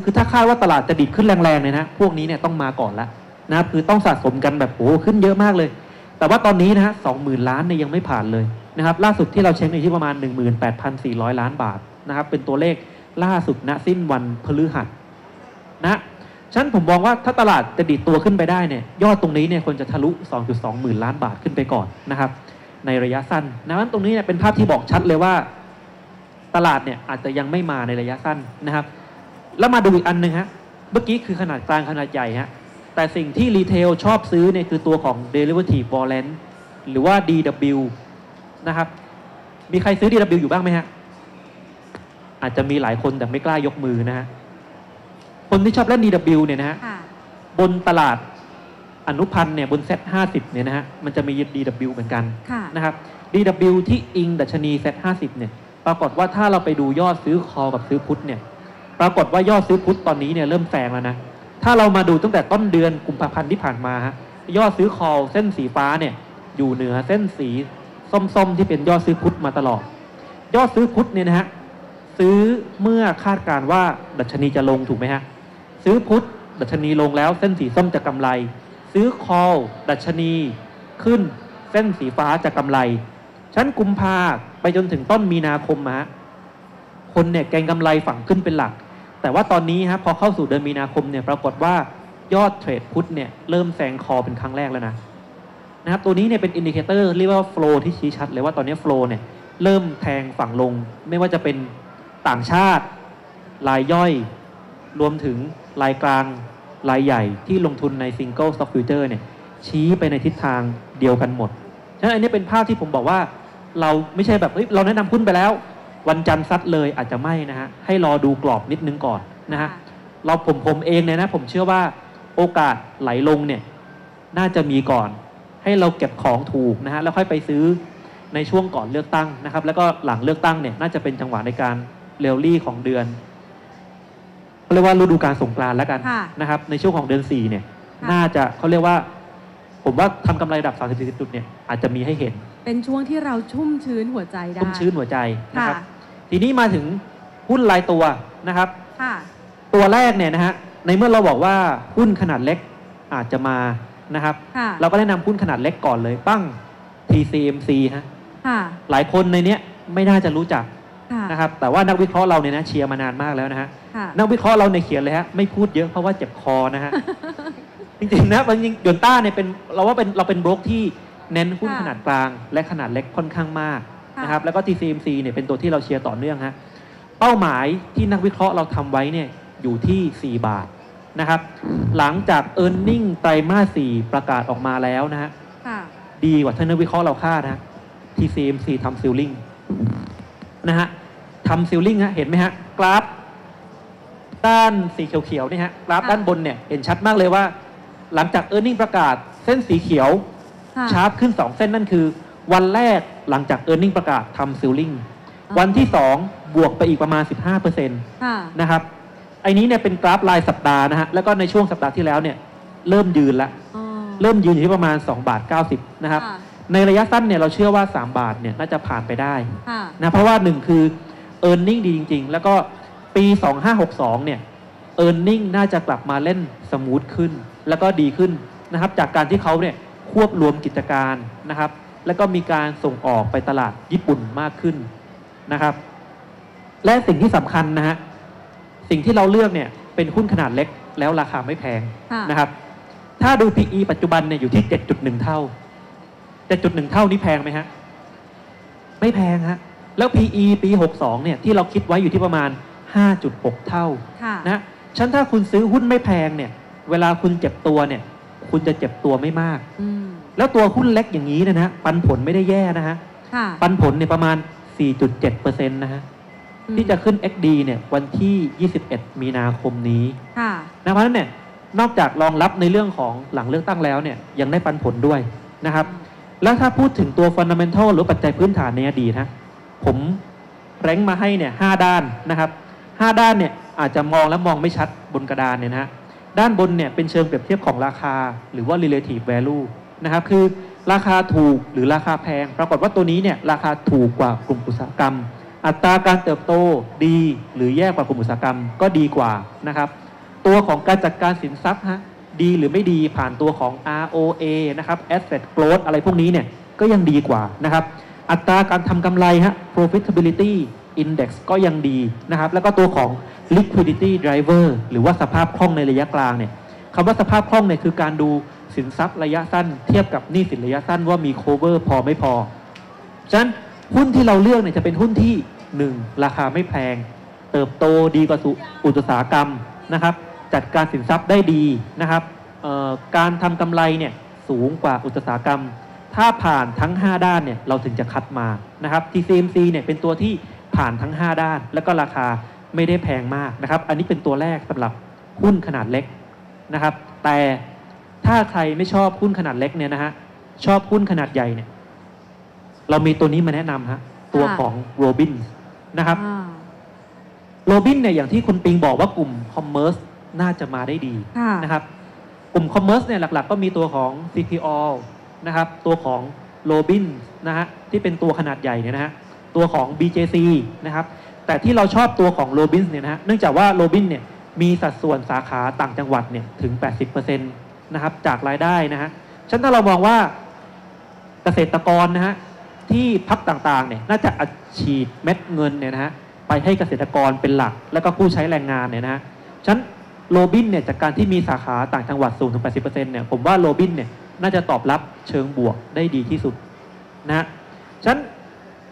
คือถ้าคาดว่าตลาดจะดีดขึ้นแรงๆเลยนะพวกนี้เนี่ยต้องมาก่อนแล้วนะครับคือต้องสะสมกันแบบโอ้ขึ้นเยอะมากเลย แต่ว่าตอนนี้นะฮะ 20,000 ล้านเนี่ยยังไม่ผ่านเลยนะครับล่าสุดที่เราเช็คอยู่ที่ประมาณ 18,400 ล้านบาทนะครับเป็นตัวเลขล่าสุดณสิ้นวันพฤหัสนะฉะนั้นผมมองว่าถ้าตลาดจะดีดตัวขึ้นไปได้เนี่ยยอดตรงนี้เนี่ยควรจะทะลุ 2.2 หมื่นล้านบาทขึ้นไปก่อนนะครับในระยะสั้นนั้นตรงนี้เนี่ยเป็นภาพที่บอกชัดเลยว่าตลาดเนี่ยอาจจะยังไม่มาในระยะสั้นนะครับแล้วมาดูอีกอันนึงฮะเมื่อกี้คือขนาดกลางขนาดใหญ่ฮะแต่สิ่งที่รีเทลชอบซื้อเนี่ยคือตัวของ derivative warrant หรือว่า DW นะครับมีใครซื้อ DW อยู่บ้างไหมฮะอาจจะมีหลายคนแต่ไม่กล้ายกมือนะฮะคนที่ชอบเล่น DW เนี่ยนะฮะบนตลาดอนุพันธ์เนี่ยบน Z50 เนี่ยนะฮะมันจะมี DW เหมือนกันนะครับ DW ที่อิงดัชนี Z50 เนี่ยปรากฏว่าถ้าเราไปดูยอดซื้อคอกับซื้อพุทเนี่ยปรากฏว่ายอดซื้อพุทตอนนี้เนี่ยเริ่มแซงแล้วนะถ้าเรามาดูตั้งแต่ต้นเดือนกุมภาพันธ์ที่ผ่านมาฮะยอดซื้อคอเส้นสีฟ้าเนี่ยอยู่เหนือเส้นสีส้มๆที่เป็นยอดซื้อพุทมาตลอดยอดซื้อพุทเนี่ยนะฮะซื้อเมื่อคาดการว่าดัชนีจะลงถูกไหมฮะซื้อพุทดัชนีลงแล้วเส้นสีส้มจะกำไรซื้อคอลดัชนีขึ้นเส้นสีฟ้าจะกำไรชั้นกุมภาไปจนถึงต้นมีนาคมฮะคนเนี่ยเก็งกำไรฝั่งขึ้นเป็นหลักแต่ว่าตอนนี้ฮะพอเข้าสู่เดือนมีนาคมเนี่ยปรากฏว่ายอดเทรดพุทเนี่ยเริ่มแซงคอเป็นครั้งแรกแล้วนะครับตัวนี้เนี่ยเป็นอินดิเคเตอร์เรียกว่าโฟลที่ชี้ชัดเลยว่าตอนนี้โฟลเนี่ยเริ่มแทงฝั่งลงไม่ว่าจะเป็นต่างชาติรายย่อยรวมถึงรายกลางรายใหญ่ที่ลงทุนในซิงเกิลสต็อกฟิวเจอร์เนี่ยชี้ไปในทิศทางเดียวกันหมดฉะนั้นอันนี้เป็นภาพที่ผมบอกว่าเราไม่ใช่แบบเราแนะนำหุ้นไปแล้ววันจันทร์ซัดเลยอาจจะไม่นะฮะให้รอดูกรอบนิดนึงก่อนนะฮะเราผมเองเนี่ยนะผมเชื่อว่าโอกาสไหลลงเนี่ยน่าจะมีก่อนให้เราเก็บของถูกนะฮะแล้วค่อยไปซื้อในช่วงก่อนเลือกตั้งนะครับแล้วก็หลังเลือกตั้งเนี่ยน่าจะเป็นจังหวะในการเรลลี่ของเดือนเรียกว่าฤดูกาลสงกรานต์แล้วกันนะครับในช่วงของเดือน4เนี่ยน่าจะเขาเรียกว่าผมว่าทำกำไรระดับ 30-40 จุดเนี่ยอาจจะมีให้เห็นเป็นช่วงที่เราชุ่มชื้นหัวใจได้ชุ่มชื้นหัวใจนะครับทีนี้มาถึงหุ้นรายตัวนะครับตัวแรกเนี่ยนะฮะในเมื่อเราบอกว่าหุ้นขนาดเล็กอาจจะมานะครับเราก็แนะนำหุ้นขนาดเล็กก่อนเลยปั้ง TCMC ฮะหลายคนในเนี้ยไม่น่าจะรู้จักนะครับแต่ว่านักวิเคราะห์เราเนี่ยนะเชียร์มานานมากแล้วนะฮะนักวิเคราะห์เราในเขียนเลยฮะไม่พูดเยอะเพราะว่าเจ็บคอนะฮะจริงๆนะจริงๆยนต้าเนี่ยเป็นเราเป็นบล็อกที่เน้นหุ้นขนาดกลางและขนาดเล็กค่อนข้างมากนะครับแล้วก็ TCMC เนี่ยเป็นตัวที่เราเชียร์ต่อเนื่องฮะเป้าหมายที่นักวิเคราะห์เราทำไว้เนี่ยอยู่ที่4บาทนะครับหลังจาก earning ไตรมาส 4ประกาศออกมาแล้วนะฮะดีกว่าที่นักวิเคราะห์เราคาดนะ TCMC ทำซิลลิงนะฮะทำซิลลิงฮะเห็นไหมฮะกราฟด้านสีเขียวๆนี่ฮะกราฟด้านบนเนี่ยเห็นชัดมากเลยว่าหลังจาก earning ประกาศเส้นสีเขียวชาร์ปขึ้น2เส้นนั่นคือวันแรกหลังจาก earning ประกาศทำซิลลิงวันที่2บวกไปอีกประมาณ 15% นะครับไอ้นี้เนี่ยเป็นกราฟรายสัปดาห์นะฮะแล้วก็ในช่วงสัปดาห์ที่แล้วเนี่ยเริ่มยืนละเริ่มยืนอยู่ที่ประมาณ2.90 บาทนะครับในระยะสั้นเนี่ยเราเชื่อว่า3บาทเนี่ยน่าจะผ่านไปได้นะเพราะว่า1คือ earning ดีจริงๆแล้วก็ปี2562เนี่ย earning น่าจะกลับมาเล่นสมูทขึ้นแล้วก็ดีขึ้นนะครับจากการที่เขาเนี่ยควบรวมกิจการนะครับแล้วก็มีการส่งออกไปตลาดญี่ปุ่นมากขึ้นนะครับและสิ่งที่สำคัญนะฮะสิ่งที่เราเลือกเนี่ยเป็นหุ้นขนาดเล็กแล้วราคาไม่แพงนะครับถ้าดู PE ปัจจุบันเนี่ยอยู่ที่ 7.1 เท่า 7.1 เท่านี้แพงไหมฮะไม่แพงฮะแล้ว PE ปี62เนี่ยที่เราคิดไว้อยู่ที่ประมาณ 5.6 เท่านะฉะนั้นถ้าคุณซื้อหุ้นไม่แพงเนี่ยเวลาคุณเจ็บตัวเนี่ยคุณจะเจ็บตัวไม่มากแล้วตัวหุ้นเล็กอย่างนี้นะฮะปันผลไม่ได้แย่นะฮะปันผลเนี่ยประมาณ 4.7% นะฮะที่จะขึ้น XD เนี่ยวันที่21มีนาคมนี้นะเพราะฉะนั้นเนี่ยนอกจากรองรับในเรื่องของหลังเลือกตั้งแล้วเนี่ยยังได้ปันผลด้วยนะครับแล้วถ้าพูดถึงตัว fundamental หรือปัจจัยพื้นฐานในอดีตนะผมแร้งมาให้เนี่ย5ด้านนะครับ5ด้านเนี่ยอาจจะมองแล้วมองไม่ชัดบนกระดานเนี่ยนะฮะด้านบนเนี่ยเป็นเชิงเปรียบเทียบของราคาหรือว่า relative value นะครับคือราคาถูกหรือราคาแพงปรากฏว่าตัวนี้เนี่ยราคาถูกกว่ากลุ่มอุตสาหกรรมอัตราการเติบโตดีหรือแย่กว่ากลุ่มอุตสาหกรรมก็ดีกว่านะครับตัวของการจัดการสินทรัพย์ฮะ ดีหรือไม่ดีผ่านตัวของ ROA นะครับ Asset Growth อะไรพวกนี้เนี่ยก็ยังดีกว่านะครับอัตราการทำกำไรฮะ Profitability Index ก็ยังดีนะครับแล้วก็ตัวของ Liquidity Driver หรือว่าสภาพคล่องในระยะกลางเนี่ยคำว่าสภาพคล่องเนี่ยคือการดูสินทรัพย์ระยะสั้นเทียบกับหนี้สินระยะสั้นว่ามี cover พอไม่พอฉะนั้นหุ้นที่เราเลือกเนี่ยจะเป็นหุ้นที่1ราคาไม่แพงเติบโตดีกว่าอุตสาหกรรมนะครับจัดการสินทรัพย์ได้ดีนะครับการทำกำไรเนี่ยสูงกว่าอุตสาหกรรมถ้าผ่านทั้ง5ด้านเนี่ยเราถึงจะคัดมานะครับ TCMC เนี่ยเป็นตัวที่ผ่านทั้ง5ด้านแล้วก็ราคาไม่ได้แพงมากนะครับอันนี้เป็นตัวแรกสำหรับหุ้นขนาดเล็กนะครับแต่ถ้าใครไม่ชอบหุ้นขนาดเล็กเนี่ยนะฮะชอบหุ้นขนาดใหญ่เนี่ยเรามีตัวนี้มาแนะนำฮะตัวของโรบินนะครับโรบินเนี่ยอย่างที่คุณปิงบอกว่ากลุ่มคอมเมอร์สน่าจะมาได้ดีนะครับกลุ่มคอมเมอร์สเนี่ยหลักๆก็มีตัวของ CPO นะครับตัวของโรบินนะฮะที่เป็นตัวขนาดใหญ่เนี่ยนะฮะตัวของ BJC นะครับแต่ที่เราชอบตัวของโรบินเนี่ยนะฮะเนื่องจากว่าโรบินเนี่ยมีสัดส่วนสาขาต่างจังหวัดเนี่ยถึง 80% นะครับจากรายได้นะฮะฉะนั้นถ้าเรามองว่าเกษตรกรนะฮะที่พักต่างๆเนี่ยน่าจะอัดฉีดเม็ดเงินเนี่ยนะฮะไปให้เกษตรกรเป็นหลักแล้วก็ผู้ใช้แรงงานเนี่ยนะฮะฉะนั้นโรบินเนี่ยจากการที่มีสาขาต่างจังหวัดสูงถึง 80% เนี่ยผมว่าโรบินเนี่ยน่าจะตอบรับเชิงบวกได้ดีที่สุดนะฮะฉะนั้น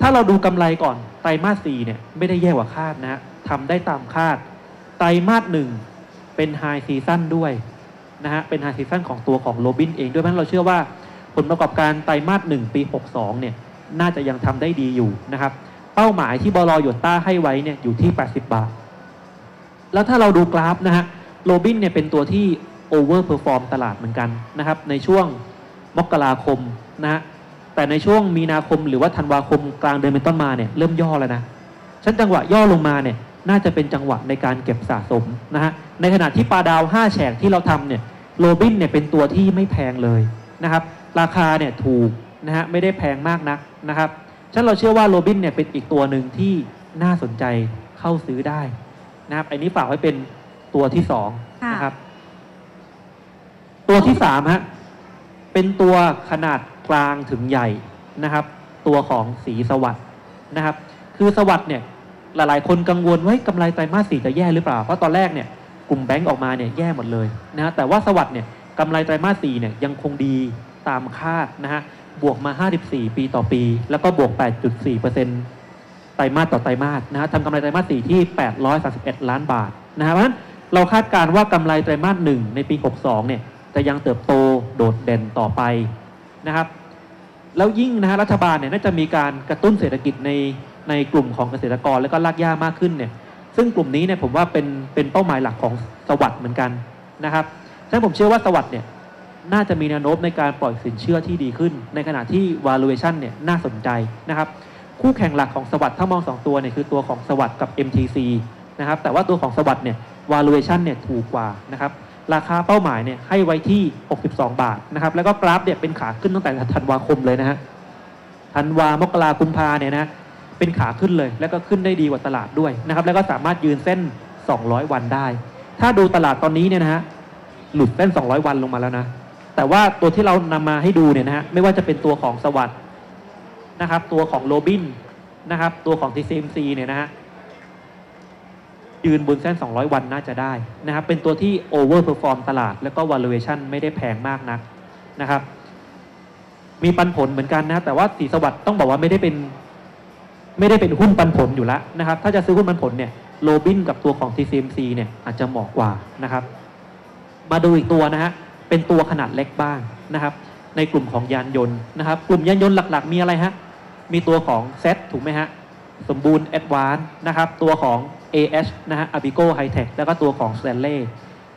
ถ้าเราดูกำไรก่อนไตรมาส 4เนี่ยไม่ได้แย่กว่าคาดนะฮะทำได้ตามคาดไตรมาส 1เป็นไฮซีซั่นด้วยนะฮะเป็นไฮซีซั่นของตัวของโรบินเองด้วยเพราะฉะนั้นเราเชื่อว่าผลประกอบการไตรมาส 1ปี62เนี่ยน่าจะยังทำได้ดีอยู่นะครับเป้าหมายที่บล.หยดต้าให้ไว้เนี่ยอยู่ที่80 บาทแล้วถ้าเราดูกราฟนะฮะโรบินเนี่ยเป็นตัวที่โอเวอร์เพอร์ฟอร์มตลาดเหมือนกันนะครับในช่วงมกราคมนะฮะแต่ในช่วงมีนาคมหรือว่าธันวาคมกลางเดือนเป็นต้นมาเนี่ยเริ่มย่อแล้วนะฉะนั้นจังหวะย่อลงมาเนี่ยน่าจะเป็นจังหวะในการเก็บสะสมนะฮะในขณะที่ปลาดาว5แฉกที่เราทำเนี่ยโรบินเนี่ยเป็นตัวที่ไม่แพงเลยนะครับราคาเนี่ยถูกนะฮะไม่ได้แพงมากนักนะครับฉะนั้นเราเชื่อว่าโรบินเนี่ยเป็นอีกตัวหนึ่งที่น่าสนใจเข้าซื้อได้นะครับอันนี้ฝากไว้เป็นตัวที่2นะครับตัวที่3ฮะเป็นตัวขนาดกลางถึงใหญ่นะครับตัวของสีสวัสด์นะครับคือสวัสด์เนี่ยหลายๆคนกังวลว่ากำไรไตรมาส 4จะแย่หรือเปล่าเพราะตอนแรกเนี่ยกลุ่มแบงก์ออกมาเนี่ยแย่หมดเลยนะฮะแต่ว่าสวัสด์เนี่ยกำไรไตรมาส 4เนี่ยยังคงดีตามคาดนะฮะบวกมา54ปีต่อปีแล้วก็บวก 8.4% ไตรมาสต่อไตรมาสนะฮะทำกำไรไตรมาส 4ที่831 ล้านบาทนะฮะเพราะฉะนั้นเราคาดการณ์ว่ากำไรไตรมาส 1ในปี62เนี่ยจะยังเติบโตโดดเด่นต่อไปนะครับแล้วยิ่งนะฮะรัฐบาลเนี่ยน่าจะมีการกระตุ้นเศรษฐกิจในกลุ่มของเกษตรกรและก็รากหญ้ามากขึ้นเนี่ยซึ่งกลุ่มนี้เนี่ยผมว่าเป็นเป้าหมายหลักของสวัสด์เหมือนกันนะครับฉะนั้นผมเชื่อว่าสวัสด์เนี่ยน่าจะมีแนวโน้มในการปล่อยสินเชื่อที่ดีขึ้นในขณะที่ valuation เนี่ยน่าสนใจนะครับคู่แข่งหลักของสวัสด์ถ้ามอง2ตัวเนี่ยคือตัวของสวัสด์กับ MTC นะครับแต่ว่าตัวของสวัสด์เนี่ย valuation เนี่ยถูกกว่านะครับราคาเป้าหมายเนี่ยให้ไว้ที่62 บาทนะครับแล้วก็กราฟเนี่ยเป็นขาขึ้นตั้งแต่ธันวาคมเลยนะฮะธันวามกราคมกุมภาเนี่ยนะเป็นขาขึ้นเลยแล้วก็ขึ้นได้ดีกว่าตลาดด้วยนะครับแล้วก็สามารถยืนเส้น200วันได้ถ้าดูตลาดตอนนี้เนี่ยนะฮะหลุดเส้น200วันลงมาแล้วนะแต่ว่าตัวที่เรานำมาให้ดูเนี่ยนะฮะไม่ว่าจะเป็นตัวของสวัสด์นะครับตัวของโรบินนะครับตัวของ TCMC เนี่ยนะฮะยืนบนเส้น200วันน่าจะได้นะครับเป็นตัวที่ overperform ตลาดแล้วก็ valuation ไม่ได้แพงมากนักนะครับมีปันผลเหมือนกันนะแต่ว่าสีสวัสด์ต้องบอกว่าไม่ได้เป็นหุ้นปันผลอยู่แล้วนะครับถ้าจะซื้อหุ้นปันผลเนี่ยโรบินกับตัวของ TCMC เนี่ยอาจจะเหมาะกว่านะครับมาดูอีกตัวนะฮะเป็นตัวขนาดเล็กบ้างนะครับในกลุ่มของยานยนต์นะครับกลุ่มยานยนต์หลักๆมีอะไรฮะมีตัวของเซตถูกไหมฮะสมบูรณ์แอดวานซ์นะครับตัวของ AH นะฮะ Abigo Hightech แล้วก็ตัวของ Stanley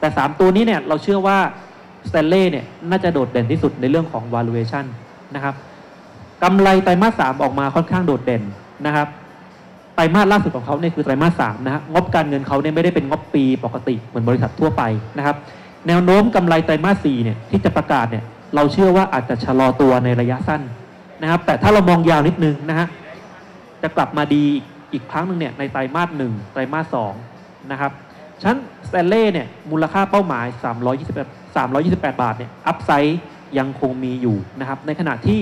แต่3ตัวนี้เนี่ยเราเชื่อว่า Stanley เนี่ยน่าจะโดดเด่นที่สุดในเรื่องของ valuation นะครับกำไรไตรมาส 3ออกมาค่อนข้างโดดเด่นนะครับไตรมาสล่าสุดของเขาเนี่ยคือไตรมาส 3นะฮะงบการเงินเขาเนี่ยไม่ได้เป็นงบปีปกติเหมือนบริษัททั่วไปนะครับแนวโน้มกำไรไตรมาส 4เนี่ยที่จะประกาศเนี่ยเราเชื่อว่าอาจจะชะลอตัวในระยะสั้นนะครับแต่ถ้าเรามองยาวนิดนึงนะฮะจะกลับมาดีอีกครั้งหนึ่งเนี่ยในไตรมาส 1ไตรมาส 2นะครับฉะนั้น Stanley เนี่ยมูลค่าเป้าหมาย 321 328 บาทเนี่ยอัพไซด์ยังคงมีอยู่นะครับในขณะที่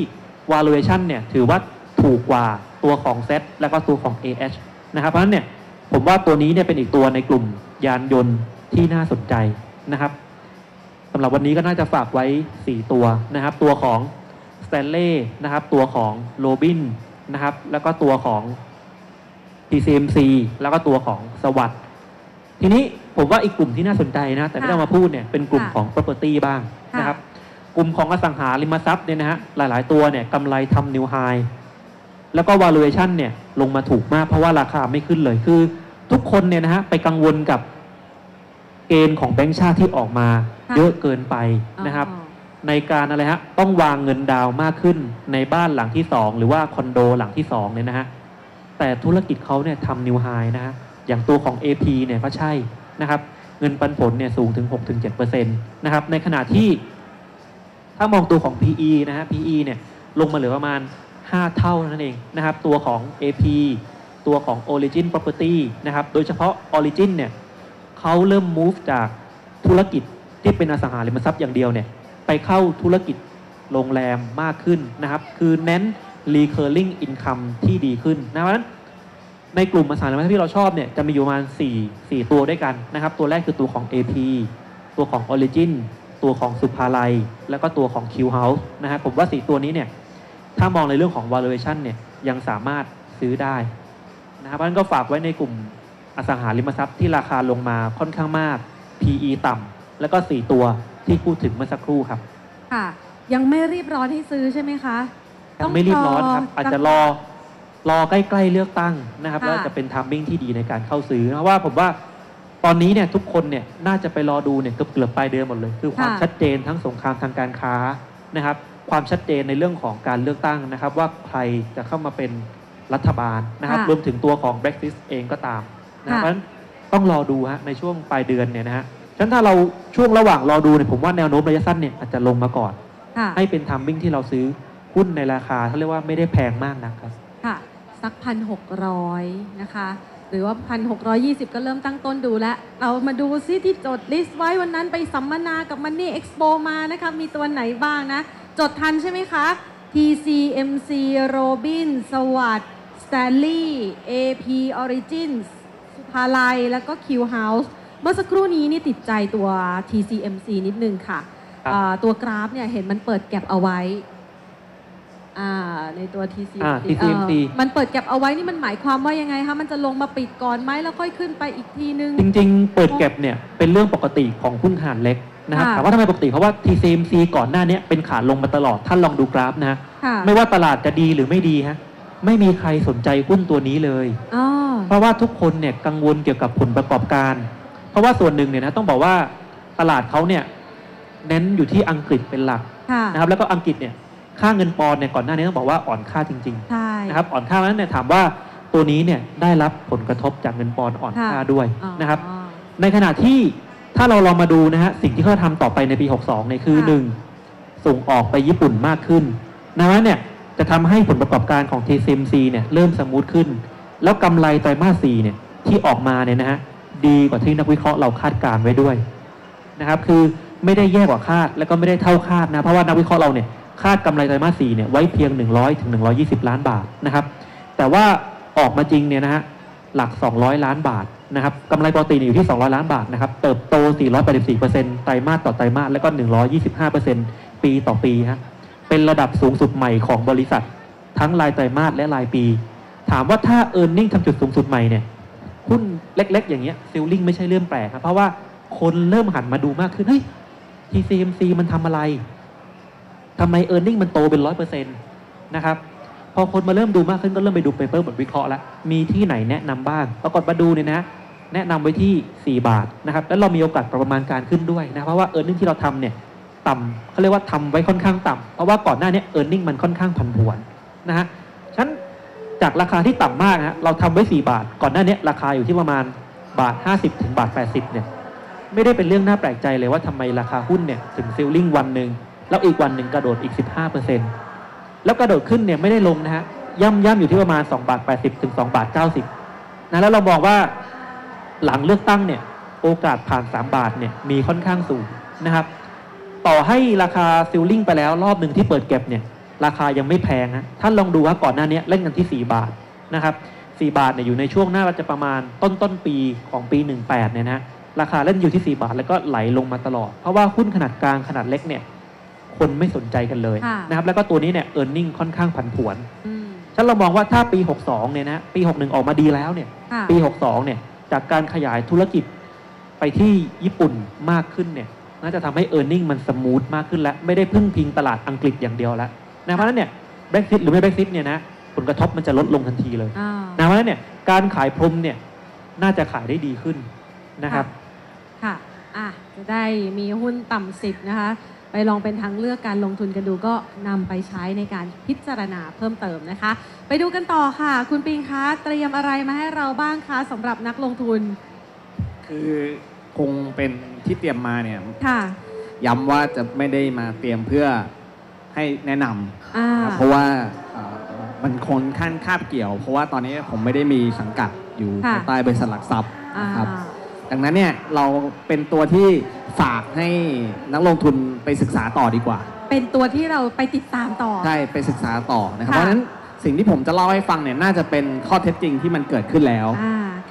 valuation เนี่ยถือว่าถูกกว่าตัวของ Z และก็ตัวของ AH นะครับเพราะฉะนั้นเนี่ยผมว่าตัวนี้เนี่ยเป็นอีกตัวในกลุ่มยานยนต์ที่น่าสนใจนะครับสำหรับวันนี้ก็น่าจะฝากไว้4ตัวนะครับตัวของ Stanley นะครับตัวของ Robin นะครับแล้วก็ตัวของ TCMC แล้วก็ตัวของSuwanditทีนี้ผมว่าอีกกลุ่มที่น่าสนใจนะแต่ไม่ได้มาพูดเนี่ยเป็นกลุ่มของ property บ้างนะครับกลุ่มของอสังหาริมทรัพย์เนี่ยนะฮะหลายๆตัวเนี่ยกำไรทำนิวไฮแล้วก็ valuation เนี่ยลงมาถูกมากเพราะว่าราคาไม่ขึ้นเลยคือทุกคนเนี่ยนะฮะไปกังวลกับเกณฑ์ของแบงก์ชาติที่ออกมาเยอะเกินไปนะครับในการอะไรฮะต้องวางเงินดาวมากขึ้นในบ้านหลังที่2หรือว่าคอนโดหลังที่2เนี่ยนะฮะแต่ธุรกิจเขาเนี่ยทำนิวไฮนะฮะอย่างตัวของ AP เนี่ยก็ใช่นะครับเงินปันผลเนี่ยสูงถึง 6-7% นะครับในขณะที่ถ้ามองตัวของ PE นะฮะ PE เนี่ยลงมาเหลือประมาณ5 เท่านั่นเองนะครับตัวของ AP ตัวของ Origin Property นะครับโดยเฉพาะ Origin เนี่ยเขาเริ่ม move จากธุรกิจที่เป็นอสังหาริมทรัพย์อย่างเดียวเนี่ยไปเข้าธุรกิจโรงแรมมากขึ้นนะครับคือเน้น recurring income ที่ดีขึ้นนะเพราะฉะนั้นในกลุ่มอสังหาริมทรัพย์ที่เราชอบเนี่ยจะมีอยู่ประมาณ4ตัวด้วยกันนะครับตัวแรกคือตัวของ AP ตัวของ Origin ตัวของสุภาลัยแล้วก็ตัวของ Q House นะครับผมว่า4ตัวนี้เนี่ยถ้ามองในเรื่องของ valuation เนี่ยยังสามารถซื้อได้นะครับเพราะฉะนั้นก็ฝากไว้ในกลุ่มอสังหาริมทรัพย์ที่ราคาลงมาค่อนข้างมาก PE ต่ำแล้วก็4ตัวที่พูดถึงเมื่อสักครู่ครับค่ะยังไม่รีบร้อนให้ซื้อใช่ไหมคะต้องไม่รีบร้อนครับอาจจะรอใกล้ๆเลือกตั้งนะครับแล้วจะเป็นทัมมิ่งที่ดีในการเข้าซื้อเพราะว่าผมว่าตอนนี้เนี่ยทุกคนเนี่ยน่าจะไปรอดูเนี่ยเกือบปลายเดือนหมดเลยคือความชัดเจนทั้งสงครามทางการค้านะครับความชัดเจนในเรื่องของการเลือกตั้งนะครับว่าใครจะเข้ามาเป็นรัฐบาลนะครับรวมถึงตัวของ Brexit เองก็ตามนะเพราะฉะนั้นต้องรอดูฮะในช่วงปลายเดือนเนี่ยนะฮะฉะนั้นถ้าเราช่วงระหว่างรอดูเนี่ยผมว่าแนวโน้มระยะสั้นเนี่ยอาจจะลงมาก่อนให้เป็นทัมมิ่งที่เราซื้อหุ้นในราคาเขาเรียกว่าไม่ได้แพงมากนะครับค่ะสัก 1,600 นะคะหรือว่า 1,620 ก็เริ่มตั้งต้นดูแล้วเรามาดูซิที่จดลิสต์ไว้วันนั้นไปสัมมนากับ Money Expo มานะคะมีตัวไหนบ้างนะจดทันใช่ไหมคะ TCMC Robin Suwandit Stanley AP Origin สุภาลัยแล้วก็ Q House เมื่อสักครู่นี้นี่ติดใจตัว TCMC นิดนึงค่ะตัวกราฟเนี่ยเห็นมันเปิดแก็บเอาไว้ในตัว TCMC มันเปิดแก็บเอาไว้นี่มันหมายความว่ายังไงคะมันจะลงมาปิดก่อนไหมแล้วค่อยขึ้นไปอีกทีนึงจริงๆเปิดแก็บเนี่ยเป็นเรื่องปกติของหุ้นขนาดเล็กนะครับถามว่าทำไมปกติเพราะว่า TCMC ก่อนหน้านี้เป็นขาลงมาตลอดท่านลองดูกราฟนะไม่ว่าตลาดจะดีหรือไม่ดีฮะไม่มีใครสนใจหุ้นตัวนี้เลยเพราะว่าทุกคนเนี่ยกังวลเกี่ยวกับผลประกอบการเพราะว่าส่วนหนึ่งเนี่ยนะต้องบอกว่าตลาดเขาเนี่ยเน้นอยู่ที่อังกฤษเป็นหลักนะครับแล้วก็อังกฤษเนี่ยค่าเงินปอนด์เนี่ยก่อนหน้านี้ต้องบอกว่าอ่อนค่าจริงๆนะครับอ่อนค่านั้นเนี่ยถามว่าตัวนี้เนี่ยได้รับผลกระทบจากเงินปอนด์อ่อนค่าด้วยนะครับในขณะที่ถ้าเราลองมาดูนะฮะสิ่งที่เขาทำต่อไปในปี62เนี่ยคือ1ส่งออกไปญี่ปุ่นมากขึ้นนั้นเนี่ยจะทำให้ผลประกอบการของ TCMC เนี่ยเริ่มสมูทขึ้นแล้วกำไรไตรมาส 4เนี่ยที่ออกมาเนี่ยนะฮะดีกว่าที่นักวิเคราะห์เราคาดการไว้ด้วยนะครับคือไม่ได้แย่กว่าคาดแล้วก็ไม่ได้เท่าคาดนะเพราะว่านักวิเคราะห์เราเนี่ยคาดกำไรไตรมาส 4เนี่ยไว้เพียง 100-120 ล้านบาทนะครับแต่ว่าออกมาจริงเนี่ยนะฮะหลัก200ล้านบาทนะครับกำไรปกติอยู่ที่200ล้านบาทนะครับเติบโต 484% ไตรมาสต่อไตรมาสแล้วก็ 125% ปีต่อปีฮะเป็นระดับสูงสุดใหม่ของบริษัททั้งรายไตรมาสและรายปีถามว่าถ้า earning ทำจุดสูงสุดใหม่เนี่ยหุ้นเล็กๆอย่างเงี้ยซิลลิ่งไม่ใช่เรื่องแปลกครับเพราะว่าคนเริ่มหันมาดูมากขึ้นเฮ้ย TCMC มันทำอะไรทำไม earning มันโตเป็น 100% นะครับพอคนมาเริ่มดูมากขึ้นก็เริ่มไปดูเปเปอร์บทวิเคราะห์แล้วมีที่ไหนแนะนำบ้างปรากฏมาดูเนี่ยนะแนะนำไว้ที่4บาทนะครับแล้วเรามีโอกาสประมาณการขึ้นด้วยนะเพราะว่า earning ที่เราทำเนี่ยต่ำเขาเรียกว่าทำไว้ค่อนข้างต่ำเพราะว่าก่อนหน้านี้ earning มันค่อนข้างผันผวนนะฮะฉะนั้นจากราคาที่ต่ำมากนะเราทำไว้4บาทก่อนหน้านี้ราคาอยู่ที่ประมาณ1.50 ถึง 1.80 เนี่ยไม่ได้เป็นเรื่องน่าแปลกใจเลยว่าทำไมราคาหุ้นเนี่ยถึงซิลลิ่งวันหนึ่งแล้วอีกวันหนึ่งกระโดดอีก 15% แล้วกระโดดขึ้นเนี่ยไม่ได้ลงนะฮะย่ำอยู่ที่ประมาณ2.80 ถึง 2.90 นะแล้วเราบอกว่าหลังเลือกตั้งเนี่ยโอกาสผ่าน3 บาทเนี่ยมีค่อนข้างสูงนะครับ ต่อให้ราคาซิลลิงไปแล้วรอบหนึ่งที่เปิดเก็บเนี่ยราคายังไม่แพงนะท่านลองดูว่าก่อนหน้านี้เล่นกันที่4บาทนะครับ4บาทเนี่ยอยู่ในช่วงหน้าจะประมาณต้นปีของปี18เนี่ยนะราคาเล่นอยู่ที่4บาทแล้วก็ไหลลงมาตลอดเพราะว่าหุ้นขนาดกลางขนาดเล็กเนี่ยคนไม่สนใจกันเลยนะครับแล้วก็ตัวนี้เนี่ย earning ค่อนข้างผันผวนฉันเรามองว่าถ้าปี62เนี่ยนะปี61ออกมาดีแล้วเนี่ยปี62เนี่ยจากการขยายธุรกิจไปที่ญี่ปุ่นมากขึ้นเนี่ยน่าจะทำให้ earning มันสมูทมากขึ้นและไม่ได้พึ่งพิงตลาดอังกฤษอย่างเดียวแล้วนะเพราะนั้นเนี่ย Brexit หรือไม่ Brexit เนี่ยนะผลกระทบมันจะลดลงทันทีเลยนะเพราะนั้นเนี่ยการขายพรมเนี่ยน่าจะขายได้ดีขึ้นนะครับค่ะจะได้มีหุ้นต่ำ10นะคะไปลองเป็นทางเลือกการลงทุนกันดูก็นำไปใช้ในการพิจารณาเพิ่มเติมนะคะไปดูกันต่อค่ะคุณปิงคะเตรียมอะไรมาให้เราบ้างคะสำหรับนักลงทุนคือคงเป็นที่เตรียมมาเนี่ยย้ำว่าจะไม่ได้มาเตรียมเพื่อให้แนะนำเพราะว่ามันคงขั้นคาบเกี่ยวเพราะว่าตอนนี้ผมไม่ได้มีสังกัดอยู่ใต้บริษัทหลักทรัพย์นะครับดังนั้นเนี่ยเราเป็นตัวที่ฝากให้นักลงทุนไปศึกษาต่อดีกว่าเป็นตัวที่เราไปติดตามต่อใช่ไปศึกษาต่อนะครับเพราะฉะนั้นสิ่งที่ผมจะเล่าให้ฟังเนี่ยน่าจะเป็นข้อเท็จจริงที่มันเกิดขึ้นแล้ว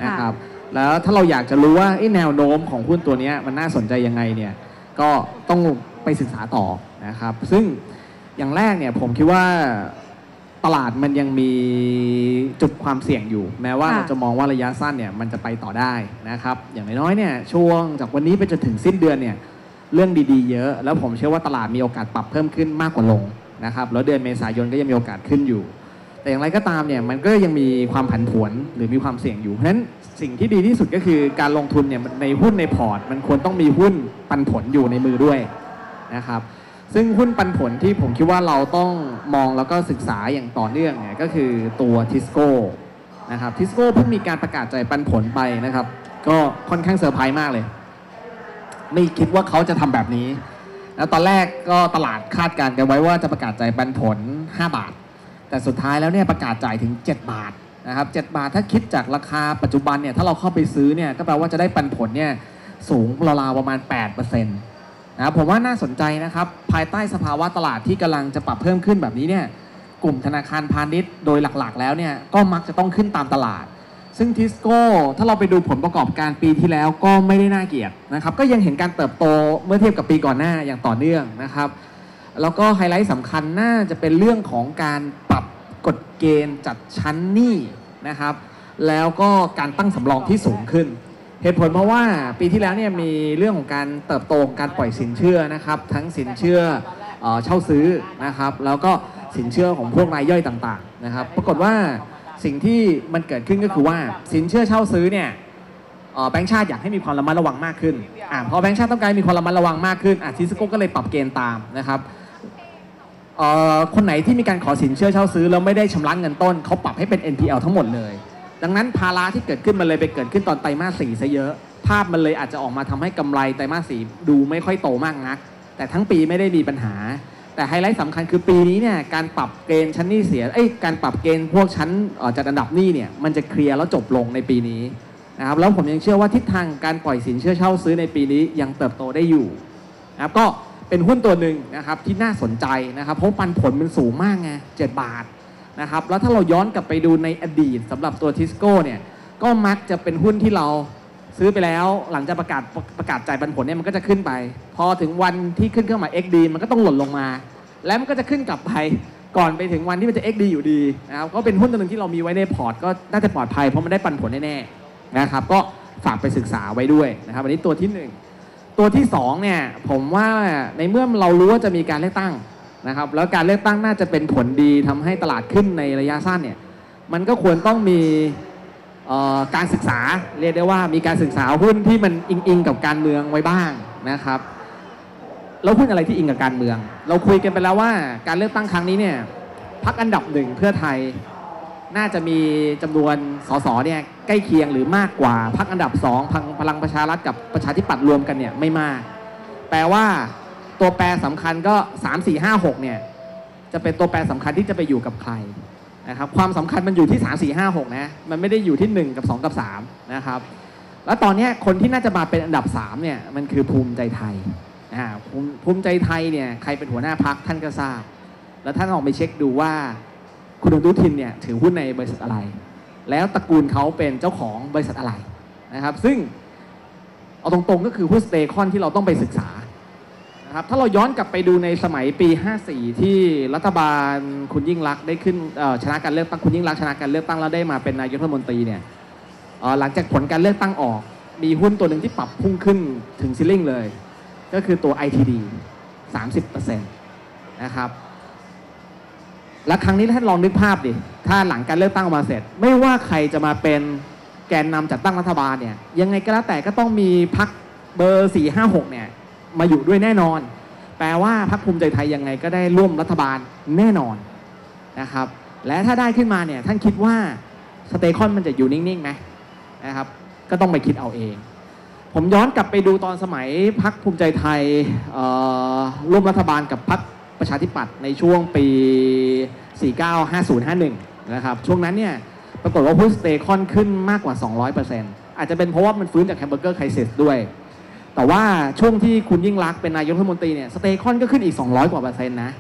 นะครับแล้วถ้าเราอยากจะรู้ว่าแนวโน้มของหุ้นตัวนี้มันน่าสนใจยังไงเนี่ยก็ต้องไปศึกษาต่อนะครับซึ่งอย่างแรกเนี่ยผมคิดว่าตลาดมันยังมีจุดความเสี่ยงอยู่แม้ว่าเราจะมองว่าระยะสั้นเนี่ยมันจะไปต่อได้นะครับอย่างน้อยๆเนี่ยช่วงจากวันนี้ไปจนถึงสิ้นเดือนเนี่ยเรื่องดีๆเยอะแล้วผมเชื่อว่าตลาดมีโอกาสปรับเพิ่มขึ้นมากกว่าลงนะครับแล้วเดือนเมษายนก็ยังมีโอกาสขึ้นอยู่แต่อย่างไรก็ตามเนี่ยมันก็ยังมีความผันผวนหรือมีความเสี่ยงอยู่เพราะฉะนั้นสิ่งที่ดีที่สุดก็คือการลงทุนเนี่ยในหุ้นในพอร์ตมันควรต้องมีหุ้นปันผลอยู่ในมือด้วยนะครับซึ่งหุ้นปันผลที่ผมคิดว่าเราต้องมองแล้วก็ศึกษาอย่างต่อเนื่องเนี่ยก็คือตัวทิสโก้นะครับทิสโก้เพิ่งมีการประกาศจ่ายปันผลไปนะครับก็ค่อนข้างเซอร์ไพรส์มากเลยไม่คิดว่าเขาจะทำแบบนี้แล้วตอนแรกก็ตลาดคาดการณ์กันไว้ว่าจะประกาศจ่ายปันผล5บาทแต่สุดท้ายแล้วเนี่ยประกาศจ่ายถึง7บาทนะครับ7บาทถ้าคิดจากราคาปัจจุบันเนี่ยถ้าเราเข้าไปซื้อเนี่ยก็แปลว่าจะได้ปันผลเนี่ยสูงราวๆประมาณ 8% นะผมว่าน่าสนใจนะครับภายใต้สภาวะตลาดที่กำลังจะปรับเพิ่มขึ้นแบบนี้เนี่ยกลุ่มธนาคารพาณิชย์โดยหลักๆแล้วเนี่ยก็มักจะต้องขึ้นตามตลาดซึ่งทิสโก้ถ้าเราไปดูผลประกอบการปีที่แล้วก็ไม่ได้น่าเกลียดนะครับก็ยังเห็นการเติบโตเมื่อเทียบกับปีก่อนหน้าอย่างต่อเนื่องนะครับแล้วก็ไฮไลท์สำคัญน่าจะเป็นเรื่องของการปรับกฎเกณฑ์จัดชั้นหนี้นะครับแล้วก็การตั้งสำรองที่สูงขึ้นเหตุผลเพราะว่าปีที่แล้วเนี่ยมีเรื่องของการเติบโตของการปล่อยสินเชื่อนะครับทั้งสินเชื่อเช่าซื้อนะครับแล้วก็สินเชื่อของพวกรายย่อยต่างๆนะครับปรากฏว่าสิ่งที่มันเกิดขึ้นก็คือว่าสินเชื่อเช่าซื้อเนี่ยแบงก์ชาติอยากให้มีความระมัดระวังมากขึ้นพอแบงก์ชาติต้องการมีความระมัดระวังมากขึ้นทิสโก้ก็เลยปรับเกณฑ์ตามนะครับคนไหนที่มีการขอสินเชื่อเช่าซื้อแล้วไม่ได้ชำระเงินต้นเขาปรับให้เป็น NPL ทั้งหมดเลยดังนั้นภาระที่เกิดขึ้นมันเลยไปเกิดขึ้นตอนไตรมาส 4 ซะเยอะภาพมันเลยอาจจะออกมาทำให้กำไรไตรมาส 4 ดูไม่ค่อยโตมากนักแต่ทั้งปีไม่ได้มีปัญหาแต่ไฮไลท์สำคัญคือปีนี้เนี่ยการปรับเกณฑ์ชั้นหนี้เสียการปรับเกณฑ์พวกชั้นจัดอันดับหนี้เนี่ยมันจะเคลียร์แล้วจบลงในปีนี้นะครับแล้วผมยังเชื่อว่าทิศทางการปล่อยสินเชื่อเช่าซื้อในปีนี้ยังเติบโตได้อยู่นะครับก็เป็นหุ้นตัวหนึ่งนะครับที่น่าสนใจนะครับเพราะปันผลมันสูงมากไง7บาทนะครับแล้วถ้าเราย้อนกลับไปดูในอดีตสำหรับตัวทิสโก้เนี่ยก็มักจะเป็นหุ้นที่เราซื้อไปแล้วหลังจากประกาศจ่ายปันผลเนี่ยมันก็จะขึ้นไปพอถึงวันที่ขึ้นเครื่องหมาย XD มันก็ต้องหล่นลงมาแล้วมันก็จะขึ้นกลับไปก่อนไปถึงวันที่มันจะ XD อยู่ดีนะครับก็เป็นหุ้นตัวหนึ่งที่เรามีไว้ในพอร์ตก็น่าจะปลอดภัยเพราะมันได้ปันผลแน่ๆนะครับก็ฝากไปศึกษาไว้ด้วยนะครับอันนี้ตัวที่1ตัวที่2เนี่ยผมว่าในเมื่อเรารู้ว่าจะมีการเลือกตั้งนะครับแล้วการเลือกตั้งน่าจะเป็นผลดีทำให้ตลาดขึ้นในระยะสั้นเนี่ยมันก็ควรต้องมีการศึกษาเรียกได้ว่ามีการศึกษาหุ้นที่มันอิงกับการเมืองไว้บ้างนะครับแล้วหุ้นอะไรที่อิงกับการเมืองเราคุยกันไปแล้วว่าการเลือกตั้งครั้งนี้เนี่ยพรรคอันดับ1เพื่อไทยน่าจะมีจำนวนสสเนี่ยใกล้เคียงหรือมากกว่าพรรคอันดับ2พลังประชารัฐกับประชาธิปัตย์รวมกันเนี่ยไม่มากแปลว่าตัวแปรสำคัญก็3 4 5 6เนี่ยจะเป็นตัวแปรสำคัญที่จะไปอยู่กับใครนะครับความสำคัญมันอยู่ที่3 4 5 6นะมันไม่ได้อยู่ที่1กับ2กับ3นะครับแล้วตอนนี้คนที่น่าจะมาเป็นอันดับ3เนี่ยมันคือภูมิใจไทย ภูมิใจไทยเนี่ยใครเป็นหัวหน้าพรรคท่านก็ทราบแล้วท่านออกไปเช็คดูว่าคุณอนุทินเนี่ยถือหุ้นในบริษัทอะไรแล้วตระกูลเขาเป็นเจ้าของบริษัทอะไรนะครับซึ่งเอาตรงๆก็คือหุ้นสเตคอนที่เราต้องไปศึกษานะครับถ้าเราย้อนกลับไปดูในสมัยปี54ที่รัฐบาลคุณยิ่งลักษณ์ได้ขึ้นชนะการเลือกตั้งคุณยิ่งลักษณ์ชนะการเลือกตั้งแล้วได้มาเป็นนายกรัฐมนตรีเนี่ยหลังจากผลการเลือกตั้งออกมีหุ้นตัวหนึ่งที่ปรับพุ่งขึ้นถึงซิลลิ่งเลยก็คือตัว ITD 30% นะครับและครั้งนี้ท่านลองนึกภาพดิถ้าหลังการเลือกตั้งออกมาเสร็จไม่ว่าใครจะมาเป็นแกนนำจัดตั้งรัฐบาลเนี่ยยังไงก็แล้วแต่ก็ต้องมีพรรคเบอร์456เนี่ยมาอยู่ด้วยแน่นอนแปลว่าพรรคภูมิใจไทยยังไงก็ได้ร่วมรัฐบาลแน่นอนนะครับและถ้าได้ขึ้นมาเนี่ยท่านคิดว่าสเตคอนมันจะอยู่นิ่งๆไหมนะครับก็ต้องไปคิดเอาเองผมย้อนกลับไปดูตอนสมัยพรรคภูมิใจไทยร่วมรัฐบาลกับพรรคประชาธิปัตย์ในช่วงปี 49-50-51 นะครับช่วงนั้นเนี่ยปรากฏว่าหุ้นสเตคอนขึ้นมากกว่า 200% อาจจะเป็นเพราะว่ามันฟื้นจากแฮมเบอร์เกอร์ไครซิสด้วยแต่ว่าช่วงที่คุณยิ่งลักษณ์เป็นนายกรัฐมนตรีเนี่ยสเตคอนก็ขึ้นอีก 200% นะ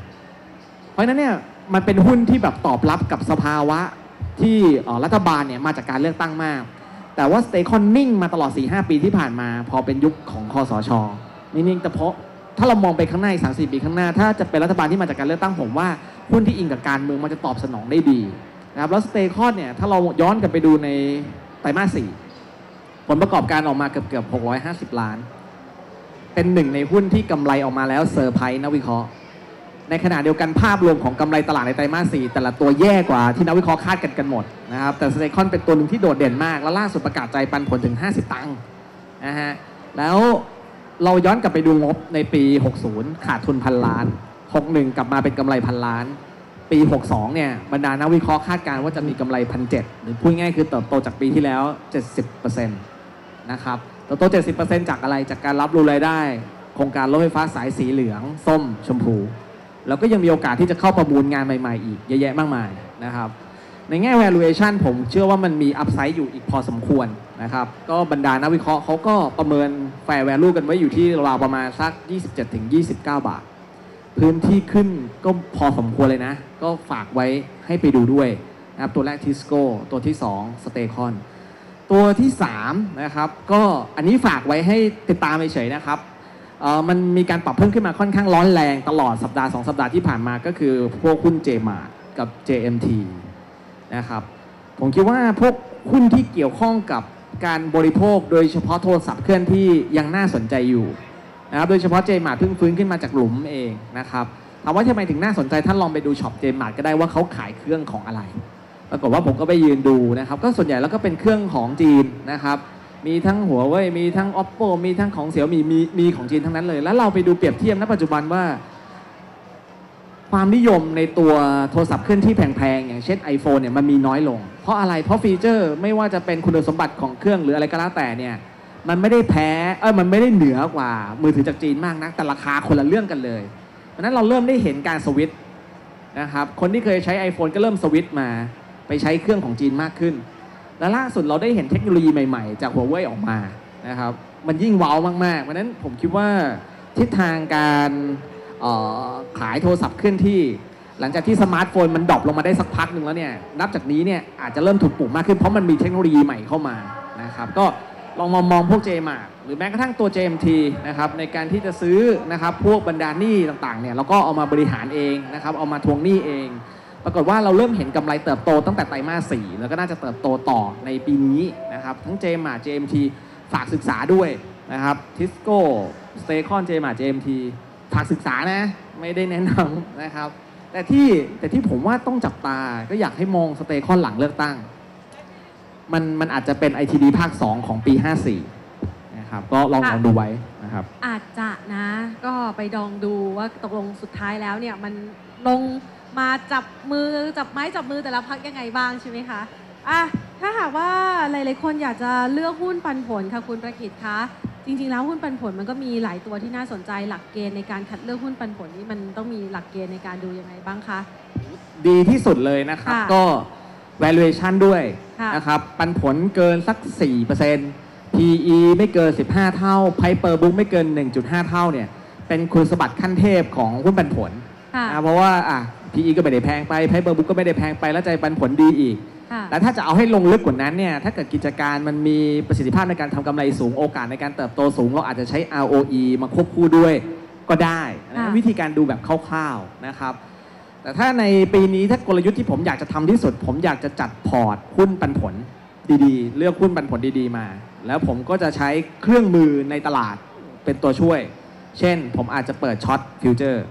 เพราะฉะนั้นเนี่ยมันเป็นหุ้นที่แบบตอบรับกับสภาวะที่รัฐบาลเนี่ยมาจากการเลือกตั้งมากแต่ว่าสเตคอนนิ่งมาตลอด 4-5 ปีที่ผ่านมาพอเป็นยุคของคสช.นิ่งๆแต่เพราะถ้าเรามองไปข้างหน้า 3-4 ปีข้างหน้าถ้าจะเป็นรัฐบาลที่มาจากการเลือกตั้งผมว่าหุ้นที่อิงกับการเมืองมันจะตอบสนองได้ดีนะครับแล้วสเตคอนเนี่ยถ้าเราย้อนกลับไปดูในไตรมาส 4ผลประกอบการออกมาเกือบ650ล้านเป็นหนึ่งในหุ้นที่กำไรออกมาแล้วเซอร์ไพรส์นักวิเคราะห์ในขณะเดียวกันภาพรวมของกำไรตลาดในไตรมาส 4แต่ละตัวแย่กว่าที่นักวิเคราะห์คาดกันหมดนะครับแต่สเตคอนเป็นตัวหนึ่งที่โดดเด่นมากและล่าสุดประกาศใจปันผลถึง50ตังค์นะฮะแล้วเราย้อนกลับไปดูงบในปี60ขาดทุนพันล้าน61กลับมาเป็นกำไรพันล้านปี62เนี่ยบรรดานักวิเคราะห์คาดการณ์ว่าจะมีกำไร 1,700 หรือพูดง่ายคือเติบโตจากปีที่แล้ว 70% นะครับเติบโต 70% จากอะไรจากการรับรู้รายได้โครงการรถไฟฟ้าสายสีเหลืองส้มชมพูแล้วก็ยังมีโอกาสที่จะเข้าประมูลงานใหม่ๆอีกเยอะแยะมากมายนะครับในแง่ valuation ผมเชื่อว่ามันมี upside อยู่อีกพอสมควรนะครับก็บรรดานักวิเคราะห์เขาก็ประเมิน fair value กันไว้อยู่ที่ราวประมาณสัก 27-29 บาทพื้นที่ขึ้นก็พอสมควรเลยนะก็ฝากไว้ให้ไปดูด้วยนะครับตัวแรกทิสโก้ตัวที่2สเตคอนตัวที่3นะครับก็อันนี้ฝากไว้ให้ติดตามเฉยๆนะครับมันมีการปรับเพิ่มขึ้นมาค่อนข้างร้อนแรงตลอดสัปดาห์2สัปดาห์ที่ผ่านมาก็คือพวกหุ้น J-Mart กับ JMT นะครับผมคิดว่าพวกหุ้นที่เกี่ยวข้องกับการบริโภคโดยเฉพาะโทรศัพท์เคลื่อนที่ยังน่าสนใจอยู่นะครับโดยเฉพาะ J-Mart เพิ่งฟื้นขึ้นมาจากหลุมเองนะครับถามว่าทำไมถึงน่าสนใจท่านลองไปดูช็อป J-Mart ก็ได้ว่าเขาขายเครื่องของอะไรปรากฏว่าผมก็ไปยืนดูนะครับก็ส่วนใหญ่แล้วก็เป็นเครื่องของจีนนะครับมีทั้งหัวเว่ยมีทั้ง Oppo มีทั้งของเสี่ยวมี่มีของจีนทั้งนั้นเลยแล้วเราไปดูเปรียบเทียบณปัจจุบันว่าความนิยมในตัวโทรศัพท์เคลื่อนที่แพงๆอย่างเช่น iPhone เนี่ยมันมีน้อยลงเพราะอะไรเพราะฟีเจอร์ไม่ว่าจะเป็นคุณสมบัติของเครื่องหรืออะไรก็แล้วแต่เนี่ยมันไม่ได้แพ้มันไม่ได้เหนือกว่ามือถือจากจีนมากนักแต่ราคาคนละเรื่องกันเลยเพราะนั้นเราเริ่มได้เห็นการสวิตช์นะครับคนที่เคยใช้ iPhone ก็เริ่มสวิตช์มาไปใช้เครื่องของจีนมากขึ้นและล่าสุดเราได้เห็นเทคโนโลยีใหม่ๆจากหัวเว่ยออกมานะครับมันยิ่งว้าวมากๆเพราะฉะนั้นผมคิดว่าทิศทางการขายโทรศัพท์เคลื่อนที่หลังจากที่สมาร์ทโฟนมันดรอปลงมาได้สักพักหนึ่งแล้วเนี่ยนับจากนี้เนี่ยอาจจะเริ่มถูกปลูกมากขึ้นเพราะมันมีเทคโนโลยีใหม่เข้ามานะครับก็ลองมองพวก J-Mart หรือแม้กระทั่งตัว JMT นะครับในการที่จะซื้อนะครับพวกบรรดาหนี้ต่างๆเนี่ยเราก็เอามาบริหารเองนะครับเอามาทวงหนี้เองปรากฏว่าเราเริ่มเห็นกำไรเติบโตตั้งแต่ไตรมาส 4แล้วก็น่าจะเติบโตต่อในปีนี้นะครับทั้ง J-Mart JMT ฝากศึกษาด้วยนะครับ Tisco Stacon J-Mart JMT ฝากศึกษานะไม่ได้แนะนำนะครับแต่ที่ผมว่าต้องจับตาก็อยากให้มอง Stacon หลังเลือกตั้งมันอาจจะเป็น ITD ภาค 2 ของปี 54นะครับก็ลองดูไว้นะครับอาจจะนะก็ไปดองดูว่าตกลงสุดท้ายแล้วเนี่ยมันลงมาจับไม้จับมือแต่ละพรรคยังไงบ้างใช่ไหมคะถ้าหากว่าหลายๆคนอยากจะเลือกหุ้นปันผลค่ะคุณประกิตคะจริงๆแล้วหุ้นปันผลมันก็มีหลายตัวที่น่าสนใจหลักเกณฑ์ในการคัดเลือกหุ้นปันผลนี่มันต้องมีหลักเกณฑ์ในการดูยังไงบ้างคะดีที่สุดเลยนะครับก็ valuation ด้วยนะครับปันผลเกินสัก 4% PE ไม่เกิน15 เท่า Price per book ไม่เกิน 1.5 เท่าเนี่ย เป็นคุณสมบัติขั้นเทพของหุ้นปันผลเพราะว่าPE ก็ไม่ได้แพงไป Price per book ก็ไม่ได้แพงไปแล้วใจปันผลดีอีกแล้วถ้าจะเอาให้ลงลึกกว่านั้นเนี่ยถ้าเกิดกิจการมันมีประสิทธิภาพในการทำกำไรสูงโอกาสในการเติบโตสูงเราอาจจะใช้ ROE มาควบคู่ด้วยก็ได้นะวิธีการดูแบบคร่าวๆนะครับแต่ถ้าในปีนี้ถ้ากลยุทธ์ที่ผมอยากจะทำที่สุดผมอยากจะจัดพอร์ตหุ้นปันผลดีๆเลือกหุ้นปันผลดีๆมาแล้วผมก็จะใช้เครื่องมือในตลาดเป็นตัวช่วยเช่นผมอาจจะเปิดช็อตฟิวเจอร์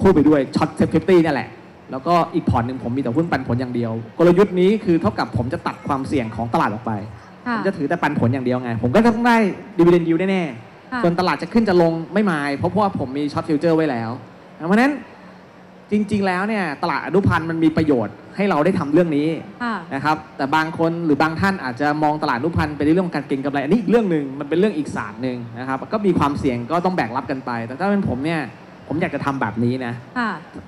คู่ไปด้วยช็อตเซฟฟิฟตี้นี่แหละแล้วก็อีกพอร์ตหนึ่งผมมีแต่หุ้นปันผลอย่างเดียวกลยุทธ์นี้คือเท่ากับผมจะตัดความเสี่ยงของตลาดออกไปผมจะถือแต่ปันผลอย่างเดียวไงผมก็ต้องได้ดิวิเดนด์ยิลด์แน่ๆส่วนตลาดจะขึ้นจะลงไม่หมายเพราะว่าผมมีช็อตฟิวเจอร์ไว้แล้วเพราะฉะนั้นจริงๆแล้วเนี่ยตลาดอนุพันธ์มันมีประโยชน์ให้เราได้ทำเรื่องนี้นะครับแต่บางคนหรือบางท่านอาจจะมองตลาดอนุพันธ์เป็นเรื่องการเก็งกำไรอันนี้อีกเรื่องหนึ่งมันเป็นเรื่องอีกศาสตร์หนึ่งนะครับก็มีความเสี่ยงก็ต้องแบกรับกันไปแต่ถ้าเป็นผมเนี่ยผมอยากจะทำแบบนี้นะ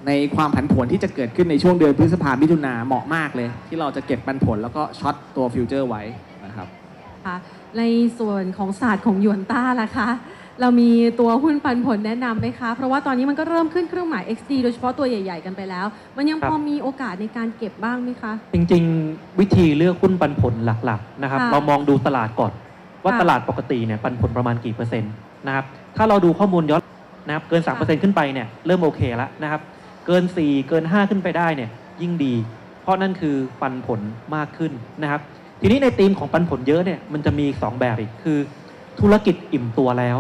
ในความผันผวนที่จะเกิดขึ้นในช่วงเดือนพฤษภาคมมิถุนาเหมาะมากเลยที่เราจะเก็บปันผลแล้วก็ช็อตตัวฟิวเจอร์ไว้นะครับในส่วนของศาสตร์ของยวนต้าล่ะคะเรามีตัวหุ้นปันผลแนะนำไหมคะเพราะว่าตอนนี้มันก็เริ่มขึ้นเครื่องหมาย XD โดยเฉพาะตัวใหญ่ๆกันไปแล้วมันยังพอมีโอกาสในการเก็บบ้างไหมคะจริงๆวิธีเลือกหุ้นปันผลหลักๆนะครับเรามองดูตลาดก่อนว่าตลาดปกติเนี่ยปันผลประมาณกี่เปอร์เซ็นต์นะครับถ้าเราดูข้อมูลย้อนนะครับเกิน 3% ขึ้นไปเนี่ยเริ่มโอเคแล้วนะครับเกิน 4 เกิน 5 ขึ้นไปได้เนี่ยยิ่งดีเพราะนั่นคือปันผลมากขึ้นนะครับทีนี้ในธีมของปันผลเยอะเนี่ยมันจะมี2แบบอีกคือธุรกิจอิ่มตัวแล้ว